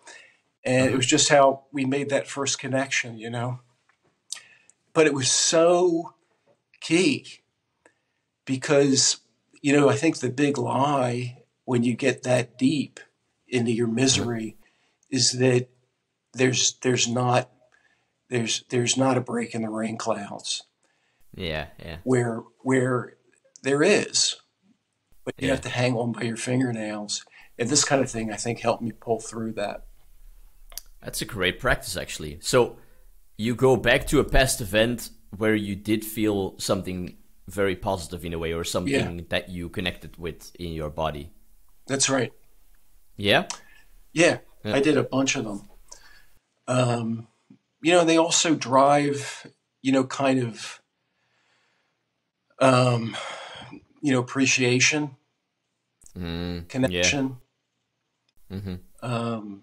And it was just how we made that first connection, you know, but it was so key because, you know, I think the big lie when you get that deep into your misery is that there's there's not there's there's not a break in the rain clouds. Yeah, yeah. Where where there is, but you yeah. have to hang on by your fingernails. And this kind of thing I think helped me pull through that. That's a great practice actually. So you go back to a past event where you did feel something very positive in a way or something yeah. that you connected with in your body. That's right. Yeah? yeah? Yeah, I did a bunch of them. Um, you know, they also drive, you know, kind of, um, you know, appreciation, mm, connection. Yeah. Mm-hmm. um,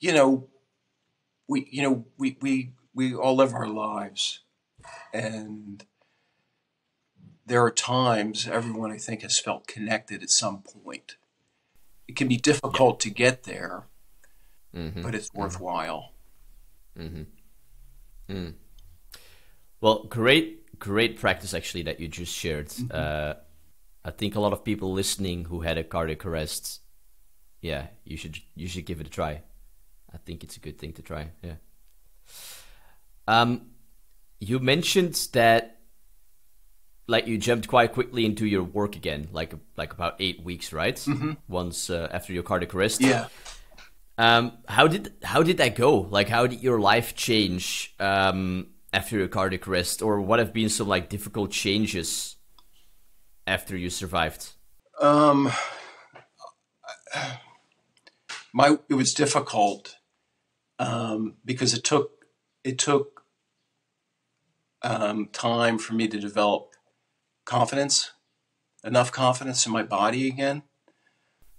you know, we, you know, we, we, we all live our lives, and there are times everyone, I think, has felt connected at some point. It can be difficult yeah. to get there, mm-hmm. but it's worthwhile. Mm-hmm. Mm. Well, great, great practice, actually, that you just shared. Mm-hmm. Uh, I think a lot of people listening who had a cardiac arrest, yeah, you should, you should give it a try. I think it's a good thing to try, yeah. Um, You mentioned that, like, you jumped quite quickly into your work again, like like about eight weeks, right? Mm-hmm. Once uh, after your cardiac arrest. Yeah. Um, how did how did that go? Like, how did your life change um, after your cardiac arrest, or what have been some like difficult changes after you survived? Um, my it was difficult um, because it took it took um, time for me to develop confidence, enough confidence in my body again,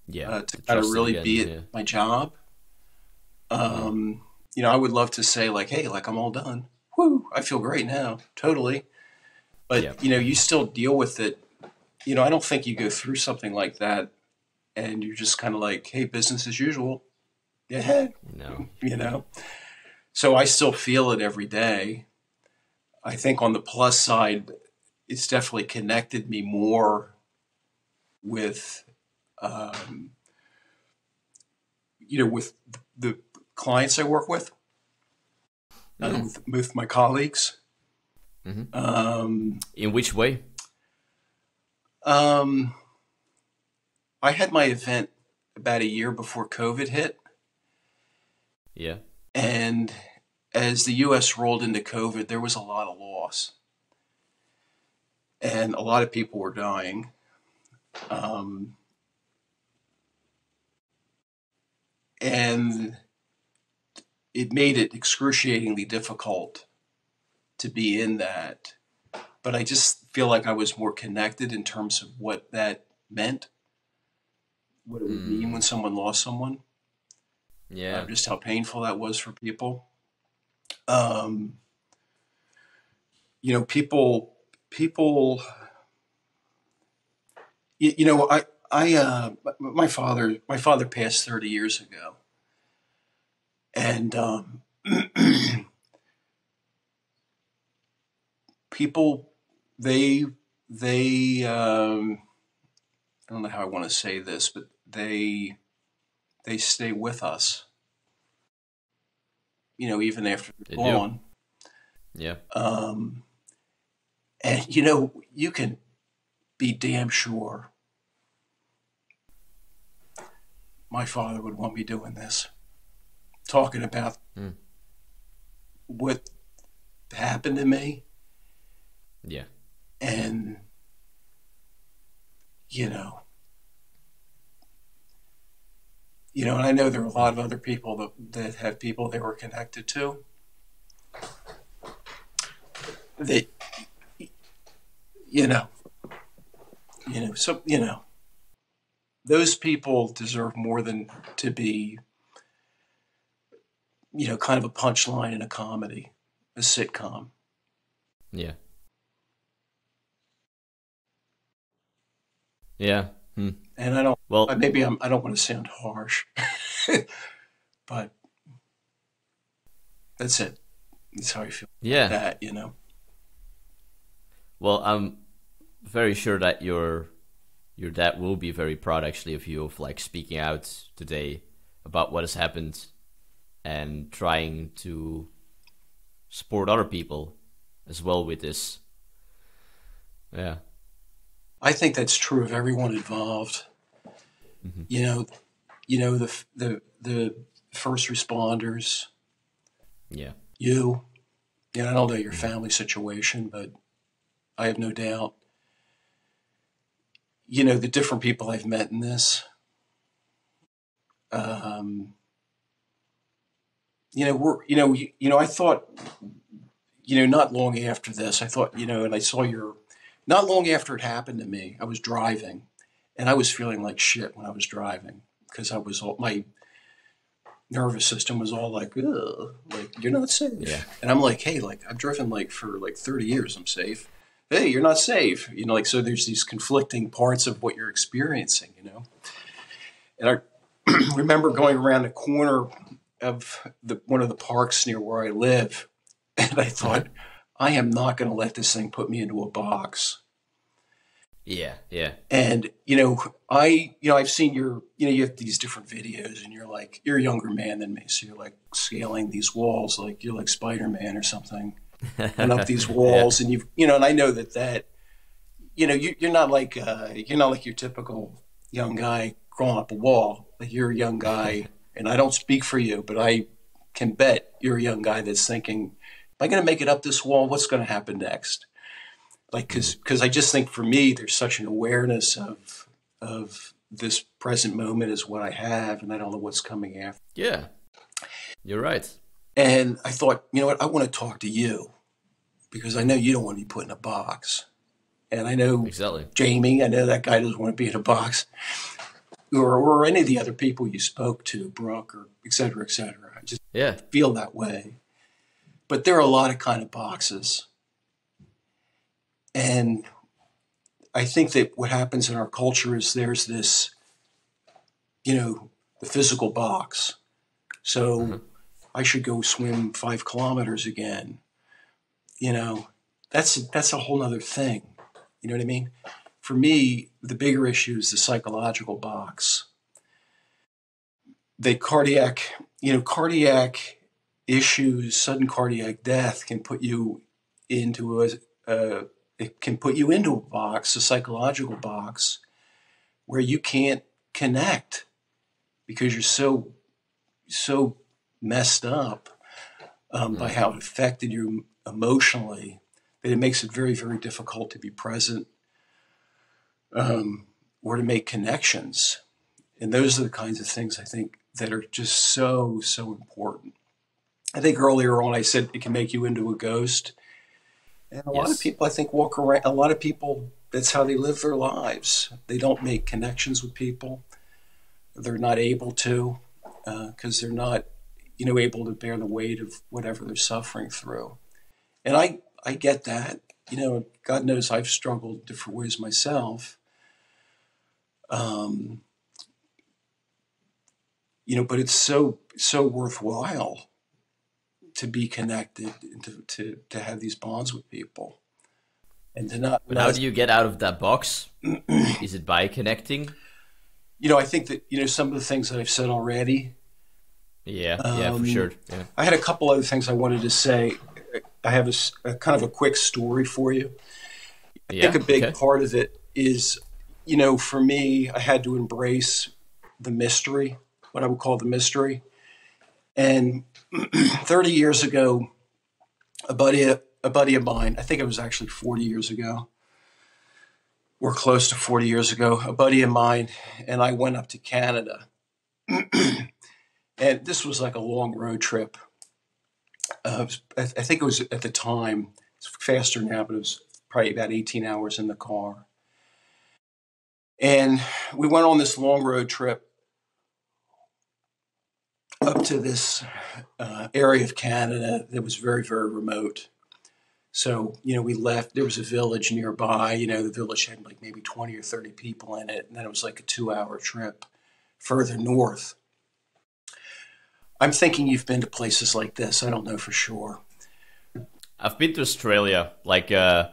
yeah, uh, to kind of really again, be at yeah. my job. Um, you know, I would love to say like, hey, like I'm all done. Woo, I feel great now. Totally. But, yeah. you know, you still deal with it. You know, I don't think you go through something like that and you're just kind of like, hey, business as usual. Yeah. No. You know, so I still feel it every day. I think on the plus side, it's definitely connected me more with, um, you know, with the clients I work with, mm-hmm. uh, with, with my colleagues. Mm-hmm. Um, in which way? Um, I had my event about a year before COVID hit. Yeah. And as the U S rolled into COVID, there was a lot of loss. And a lot of people were dying. Um, and it made it excruciatingly difficult to be in that. But I just feel like I was more connected in terms of what that meant, what it would mm. mean when someone lost someone. Yeah. Uh, just how painful that was for people. Um, you know, people, people, you, you know, I, I, uh, my father, my father passed thirty years ago, and, um, people, they, they, um, I don't know how I want to say this, but they, they stay with us, you know, even after they're gone. Yeah. Um, and you know, you can be damn sure my father would want me doing this, talking about mm. what happened to me. Yeah. And, you know, you know, and I know there are a lot of other people that, that have people they were connected to that, you know, you know, so, you know, those people deserve more than to be, you know, kind of a punchline in a comedy, a sitcom. Yeah. Yeah. Hmm. And I don't, well, maybe I'm, I don't want to sound harsh, but that's it. That's how I feel. Yeah. About that, you know? Well, I'm very sure that your, your dad will be very proud actually of you, of like speaking out today about what has happened and trying to support other people as well with this. Yeah. I think that's true of everyone involved. Mm-hmm. You know, you know the the the first responders. Yeah. You, you know, I don't know your family situation, but I have no doubt. You know, the different people I've met in this. Um. You know, we're you know you, you know I thought, you know, not long after this, I thought you know, and I saw your. Not long after it happened to me, I was driving, and I was feeling like shit when I was driving because I was all, my nervous system was all like, ugh, like you're not safe. Yeah. And I'm like, hey, like I've driven like for like thirty years, I'm safe. Hey, you're not safe. You know, like, so there's these conflicting parts of what you're experiencing, you know? And I remember going around the corner of the, one of the parks near where I live, and I thought, I am not going to let this thing put me into a box. Yeah. Yeah. And, you know, I, you know, I've seen your, you know, you have these different videos and you're like, you're a younger man than me. So you're like scaling these walls, like you're like Spider-Man or something. and up these walls. Yeah. And you've, you know, and I know that that, you know, you, you're not like, uh, you're not like your typical young guy crawling up a wall. Like, you're a young guy, and I don't speak for you, but I can bet you're a young guy that's thinking, am I going to make it up this wall? What's going to happen next? Like, cause, cause I just think for me, there's such an awareness of, of this present moment is what I have. And I don't know what's coming after. Yeah, you're right. And I thought, you know what? I want to talk to you because I know you don't want to be put in a box. And I know exactly. Jamie, I know that guy doesn't want to be in a box, or, or any of the other people you spoke to, Brooke, or et cetera, et cetera. I just yeah. feel that way. But there are a lot of kind of boxes. And I think that what happens in our culture is there's this, you know, the physical box. So mm-hmm. I should go swim five kilometers again. You know, that's, that's a whole nother thing. You know what I mean? For me, the bigger issue is the psychological box. The cardiac, you know, cardiac issues, sudden cardiac death can put you into a, uh, it can put you into a box, a psychological box, where you can't connect because you're so, so messed up um, by how it affected you emotionally that it makes it very, very difficult to be present um, or to make connections. And those are the kinds of things I think that are just so, so important. I think earlier on I said it can make you into a ghost. And a yes. lot of people, I think, walk around, a lot of people, that's how they live their lives. They don't make connections with people. They're not able to, because uh, they're not, you know, able to bear the weight of whatever they're suffering through. And I, I get that, you know, God knows I've struggled different ways myself. Um, you know, but it's so, so worthwhile to be connected and to, to, to have these bonds with people and to not. But how do you get out of that box? Is it by connecting? You know, I think that, you know, some of the things that I've said already. Yeah. Um, yeah, for sure. Yeah. I had a couple other things I wanted to say. I have a, a kind of a quick story for you. I yeah, think a big okay. part of it is, you know, for me, I had to embrace the mystery, what I would call the mystery. And thirty years ago, a buddy, a buddy of mine, I think it was actually forty years ago, or close to forty years ago, a buddy of mine and I went up to Canada. And this was like a long road trip. Uh, I think it was at the time, it's faster now, but it was probably about eighteen hours in the car. And we went on this long road trip up to this uh, area of Canada that was very, very remote. So, you know, we left, there was a village nearby, you know, the village had like maybe twenty or thirty people in it. And then it was like a two hour trip further north. I'm thinking you've been to places like this. I don't know for sure. I've been to Australia. Like, uh,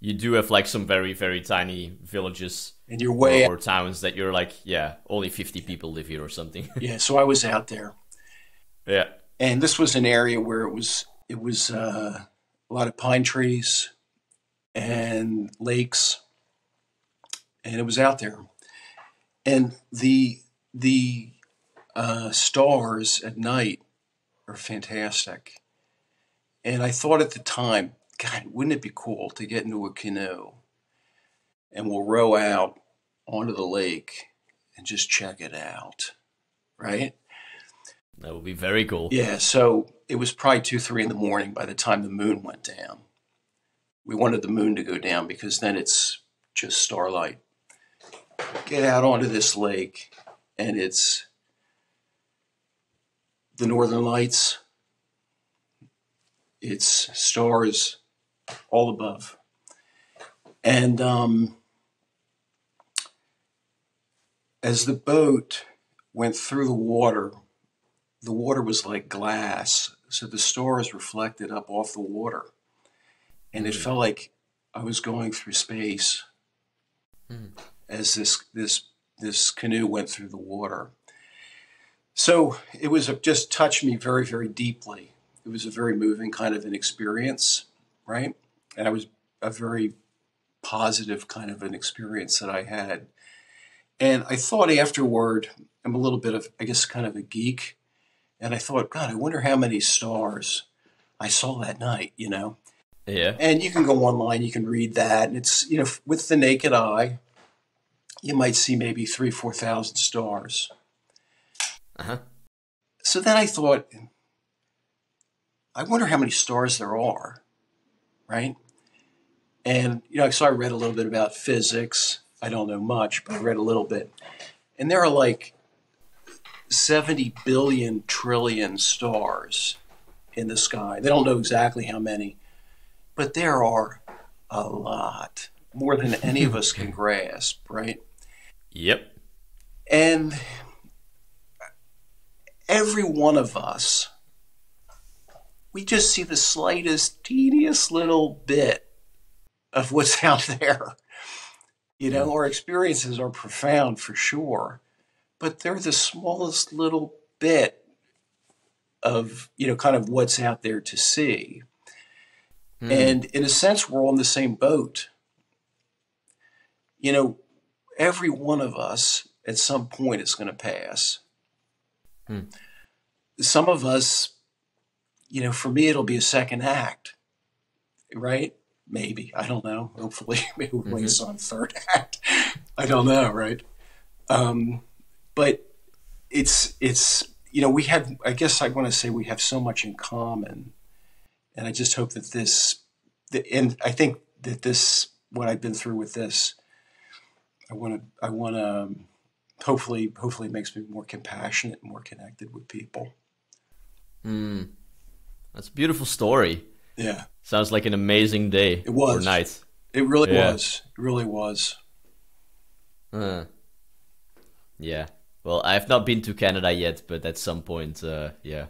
you do have like some very, very tiny villages. And you're way or, or towns that you're like, yeah, only fifty people live here or something. Yeah, so I was out there. Yeah. And this was an area where it was it was uh, a lot of pine trees and lakes, and it was out there. And the the uh, stars at night are fantastic. And I thought at the time, God, wouldn't it be cool to get into a canoe? And we'll row out onto the lake and just check it out, right? That would be very cool. Yeah, so it was probably two, three in the morning by the time the moon went down. We wanted the moon to go down because then it's just starlight. Get out onto this lake and it's the northern lights, it's stars all above. And um, as the boat went through the water, the water was like glass. So the stars reflected up off the water. And mm. it felt like I was going through space mm. as this, this, this canoe went through the water. So it was a, just touched me very, very deeply. it was a very moving kind of an experience, right? And I was a very positive kind of an experience that I had. And I thought afterward, I'm a little bit of, I guess, kind of a geek. And I thought, God, I wonder how many stars I saw that night, you know? Yeah. And you can go online, you can read that. And it's, you know, with the naked eye, you might see maybe three, four thousand stars. Uh-huh. So then I thought, I wonder how many stars there are, right? And, you know, so I read a little bit about physics. I don't know much, but I read a little bit. And there are like seventy billion trillion stars in the sky. They don't know exactly how many, but there are a lot, more than any of us can grasp, right? Yep. And every one of us, we just see the slightest, teeniest little bit of what's out there. You know, our experiences are profound for sure, but they're the smallest little bit of, you know, kind of what's out there to see. Mm. And in a sense, we're on the same boat. You know, every one of us at some point is going to pass. Mm. Some of us, you know, for me, it'll be a second act, right? Maybe, I don't know. Hopefully, maybe we'll place mm-hmm. on third act. I don't know, right? Um, but it's it's you know we have. I guess I want to say we have so much in common, and I just hope that this. The, and I think that this, what I've been through with this, I want to. I want to. Hopefully, hopefully, it makes me more compassionate and more connected with people. Mm. That's a beautiful story. Yeah. Sounds like an amazing day. It was. Or night. It really yeah. was. It really was. Uh, yeah. Well, I have not been to Canada yet, but at some point, uh, yeah.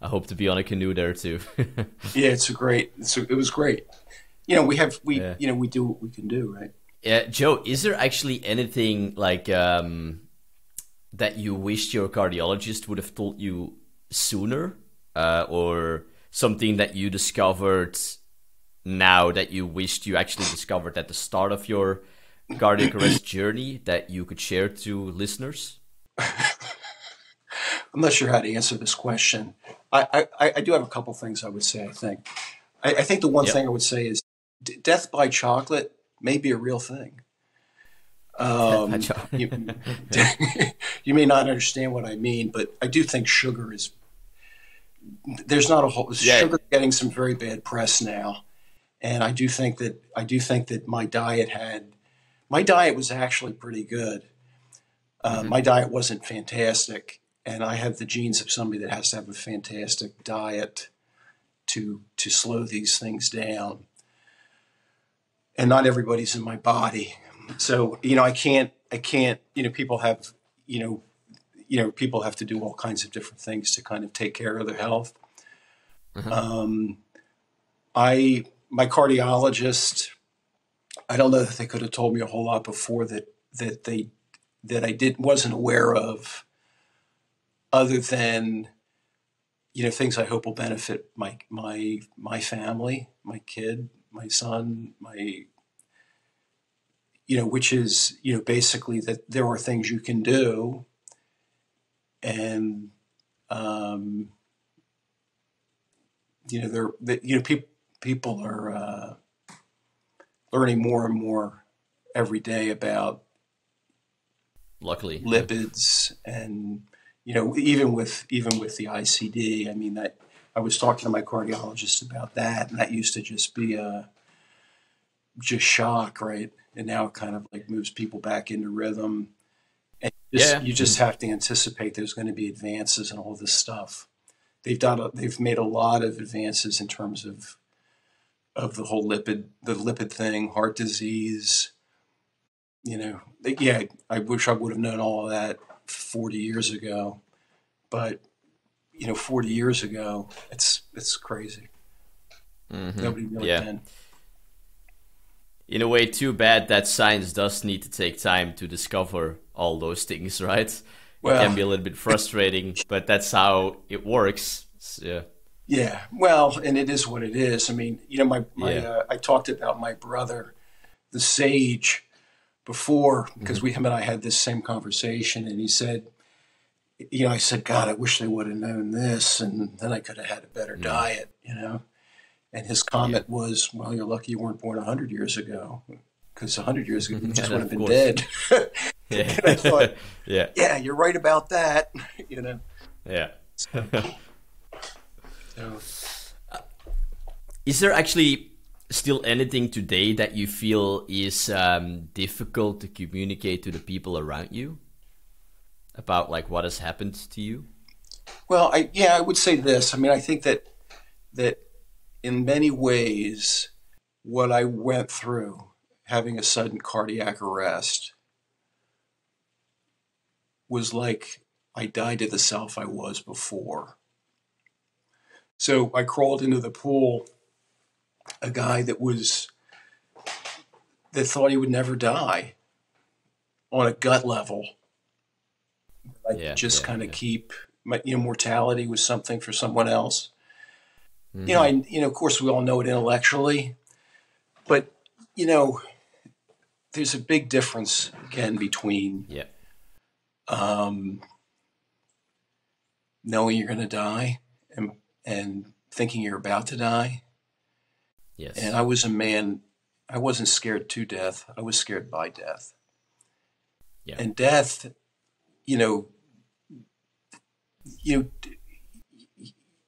I hope to be on a canoe there too. yeah, it's a great, it's a, it was great. You know, we have, we, yeah. you know, we do what we can do, right? Yeah. Joe, is there actually anything like um, that you wished your cardiologist would have told you sooner uh, or... something that you discovered now that you wished you actually discovered at the start of your cardiac arrest journey that you could share to listeners? I'm not sure how to answer this question. I, I, I do have a couple things I would say, I think. I, I think the one yep. thing I would say is d death by chocolate may be a real thing. Um, you, you may not understand what I mean, but I do think sugar is... There's not a whole yeah. sugar getting some very bad press now, and I do think that I do think that my diet had my diet was actually pretty good. Uh, mm-hmm. My diet wasn't fantastic, and I have the genes of somebody that has to have a fantastic diet to to slow these things down. And not everybody's in my body, so you know I can't I can't you know people have you know. you know, people have to do all kinds of different things to kind of take care of their health. Mm-hmm. um, I, my cardiologist, I don't know that they could have told me a whole lot before that, that they, that I did, wasn't aware of other than, you know, things I hope will benefit my, my, my family, my kid, my son, my, you know, which is, you know, basically that there are things you can do. And, um, you know, they're, they, you know, people, people are, uh, learning more and more every day about luckily lipids and, you know, even with, even with the I C D, I mean, that I was talking to my cardiologist about that, and that used to just be a, just shock, right? And now it kind of like moves people back into rhythm. Just, yeah. You just have to anticipate there's going to be advances in all this stuff. They've done. A, they've made a lot of advances in terms of of the whole lipid, the lipid thing, heart disease. You know, yeah. I wish I would have known all of that forty years ago, but you know, forty years ago, it's it's crazy. Mm-hmm. Nobody really yeah. can. In a way, too bad that science does need to take time to discover all those things, right? Well, it can be a little bit frustrating, but that's how it works. So, yeah. Yeah, well, and it is what it is. I mean, you know, my, my yeah. uh, I talked about my brother, the sage, before, because mm-hmm. we him and I had this same conversation, and he said, you know, I said, God, I wish they would have known this, and then I could have had a better mm-hmm. diet, you know. And his comment yeah. was, well, you're lucky you weren't born one hundred years ago, because one hundred years ago you just would have been dead. Yeah. And I thought, yeah. yeah, you're right about that, you know. Yeah. So, so. Uh, is there actually still anything today that you feel is um, difficult to communicate to the people around you about, like, what has happened to you? Well, I, yeah, I would say this. I mean, I think that that in many ways, what I went through, having a sudden cardiac arrest, was like I died to the self I was before. So I crawled into the pool, a guy that was, that thought he would never die on a gut level. I yeah, just yeah, kind of yeah. keep, my, you know, mortality was something for someone else. Mm-hmm. You know, I, you know, of course we all know it intellectually, but, you know, there's a big difference again between, yeah. um, knowing you're going to die and, and thinking you're about to die. Yes. And I was a man, I wasn't scared to death. I was scared by death. Yeah. And death, you know, you,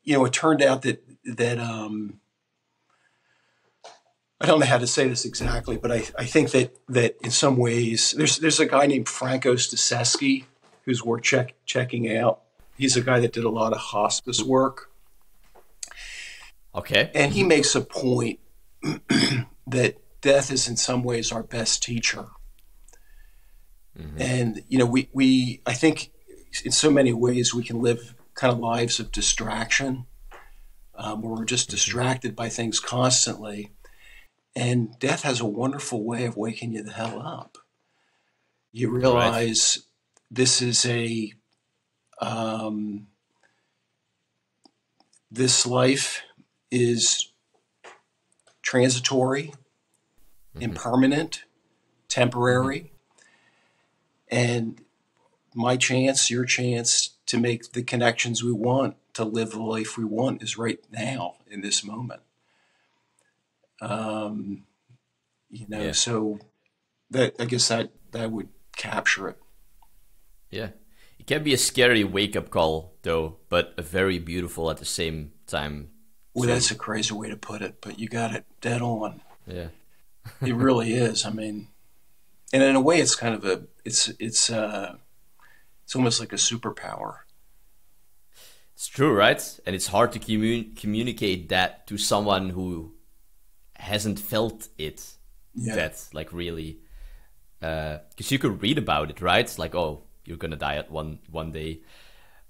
you know, it turned out that, that, um, I don't know how to say this exactly, but I, I think that, that in some ways there's, there's a guy named Franco Staseski who's worth check, checking out. He's a guy that did a lot of hospice work. Okay. And he makes a point that death is in some ways our best teacher. Mm-hmm. And, you know, we, we, I think in so many ways we can live kind of lives of distraction, um, where we're just distracted by things constantly. And death has a wonderful way of waking you the hell up. You realize right. this is a, um, this life is transitory, mm-hmm. impermanent, temporary. Mm-hmm. And my chance, your chance to make the connections we want, to live the life we want is right now in this moment. Um, you know, yeah. so that, I guess that, that would capture it. Yeah. It can be a scary wake up call though, but a very beautiful at the same time. Well, that's a crazy way to put it, but you got it dead on. Yeah. It really is. I mean, and in a way it's kind of a, it's, it's, uh, it's almost like a superpower. It's true, right? And it's hard to commun communicate that to someone who hasn't felt it. Yeah. That's like really, uh, cause you could read about it, right? It's like, oh, you're going to die at one, one day,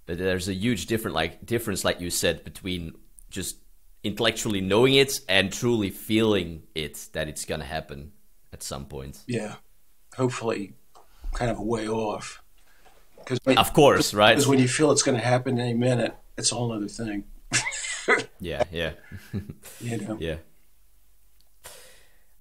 but there's a huge different, like difference, like you said, between just intellectually knowing it and truly feeling it, that it's going to happen at some point. Yeah. Hopefully kind of a way off. Cause when, of course, right? Because when you feel it's going to happen any minute, it's a whole other thing. Yeah. Yeah. You know? Yeah.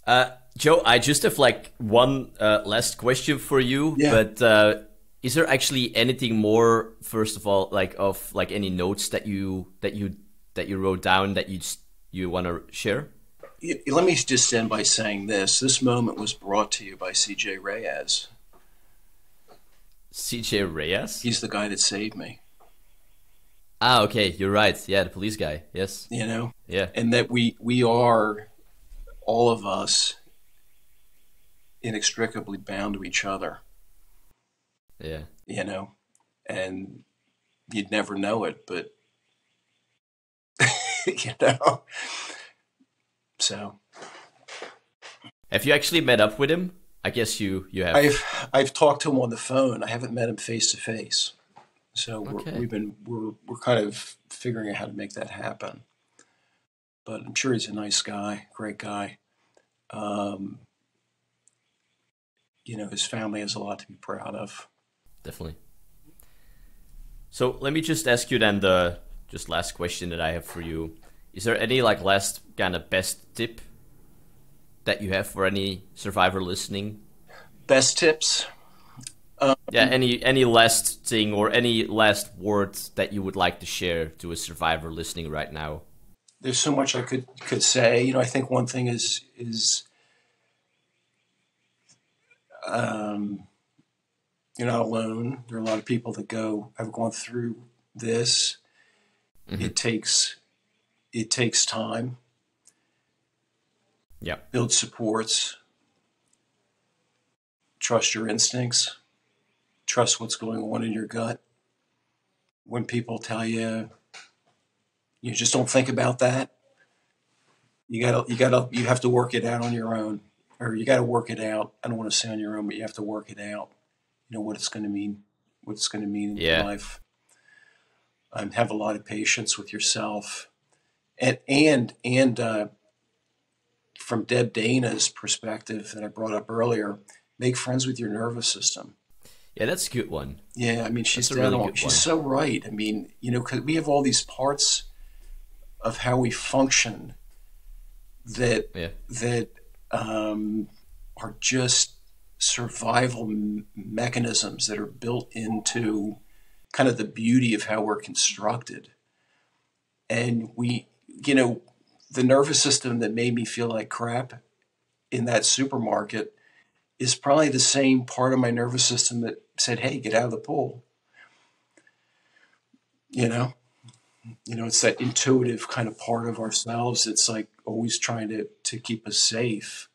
Uh, Joe, I just have like one uh, last question for you, yeah. but uh, is there actually anything more, first of all, like of like any notes that you, that you, that you wrote down that you, you want to share? Let me just end by saying this. This moment was brought to you by C J. Reyes. C J. Reyes? He's the guy that saved me. Ah, okay. You're right. Yeah, the police guy. Yes. You know? Yeah. And that we, we are, all of us, inextricably bound to each other. Yeah. You know? And you'd never know it, but, you know? So, have you actually met up with him? I guess you you have. I've I've talked to him on the phone. I haven't met him face to face. So okay. we're, we've been we're we're kind of figuring out how to make that happen. But I'm sure he's a nice guy, great guy. Um, you know, his family has a lot to be proud of. Definitely. So let me just ask you then the just last question that I have for you. Is there any like last kind of best tip that you have for any survivor listening? Best tips? Um, yeah, any any last thing or any last words that you would like to share to a survivor listening right now? There's so much I could could say. You know, I think one thing is is um, you're not alone. There are a lot of people that go have gone through this. Mm-hmm. It takes it takes time. Yeah. Build supports. Trust your instincts. Trust what's going on in your gut. When people tell you, you just don't think about that. You gotta, you gotta, you have to work it out on your own, or you gotta work it out. I don't want to say on your own, but you have to work it out. You know what it's going to mean, what it's going to mean in yeah. your life. Um, have a lot of patience with yourself, and and and uh, from Deb Dana's perspective that I brought up earlier, make friends with your nervous system. Yeah, that's a good one. Yeah, I mean, she's really on, she's one. so right. I mean, you know, because we have all these parts of how we function that yeah. that um, are just survival m mechanisms that are built into kind of the beauty of how we're constructed. And we, you know, the nervous system that made me feel like crap in that supermarket is probably the same part of my nervous system that said, hey, get out of the pool. You know, you know, it's that intuitive kind of part of ourselves. It's like always trying to, to keep us safe.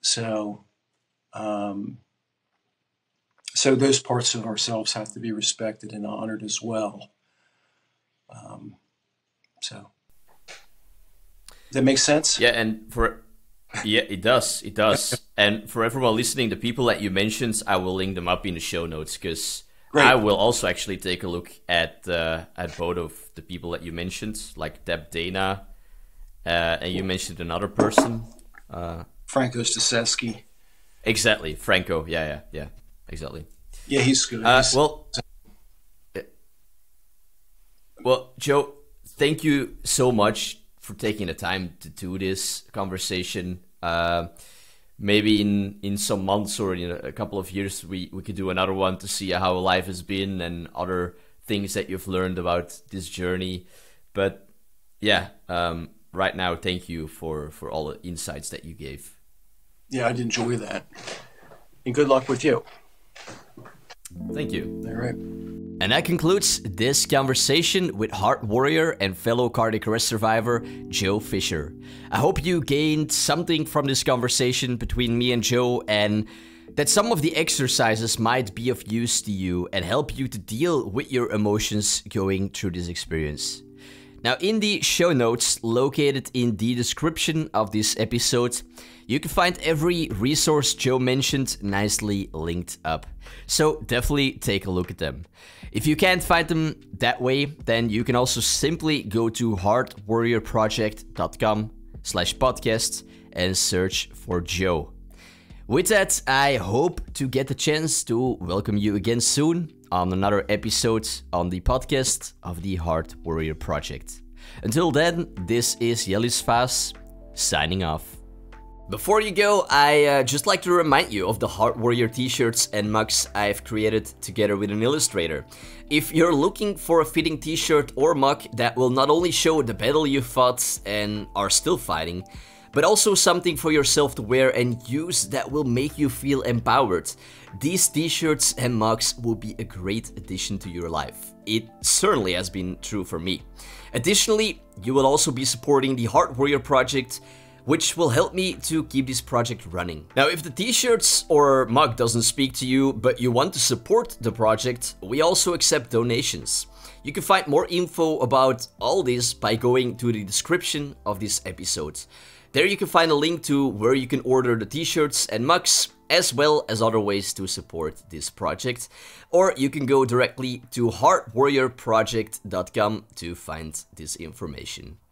So, um, so those parts of ourselves have to be respected and honored as well. Um, so that makes sense. Yeah. And for, yeah, it does. It does. And for everyone listening, the people that you mentioned, I will link them up in the show notes, because I will also actually take a look at uh, at both of the people that you mentioned, like Deb Dana, uh, and you mentioned another person, uh, Franco Staseski. Exactly, Franco. Yeah, yeah, yeah. Exactly. Yeah, he's good. Uh, well, well, Joe, thank you so much for taking the time to do this conversation. Uh, maybe in in some months or in a couple of years, we we could do another one to see how life has been and other things that you've learned about this journey. But yeah, um, right now, thank you for for all the insights that you gave. Yeah, I'd enjoy that, and good luck with you. Thank you. All right. And that concludes this conversation with Heart Warrior and fellow cardiac arrest survivor, Joe Fisher. I hope you gained something from this conversation between me and Joe, and that some of the exercises might be of use to you and help you to deal with your emotions going through this experience. Now, in the show notes located in the description of this episode, you can find every resource Joe mentioned nicely linked up. So definitely take a look at them. If you can't find them that way, then you can also simply go to heart warrior project dot com slash podcast and search for Joe. With that, I hope to get the chance to welcome you again soon on another episode on the podcast of the Heart Warrior Project. Until then, this is Jellis Vaes signing off. Before you go, I uh, just like to remind you of the Heart Warrior t-shirts and mugs I've created together with an illustrator. If you're looking for a fitting t-shirt or mug that will not only show the battle you fought and are still fighting, but also something for yourself to wear and use that will make you feel empowered, these t-shirts and mugs will be a great addition to your life. It certainly has been true for me. Additionally, you will also be supporting the Heart Warrior Project, which will help me to keep this project running. Now, if the t-shirts or mug doesn't speak to you, but you want to support the project, we also accept donations. You can find more info about all this by going to the description of this episode. There you can find a link to where you can order the t-shirts and mugs, as well as other ways to support this project. Or you can go directly to heart warrior project dot com to find this information.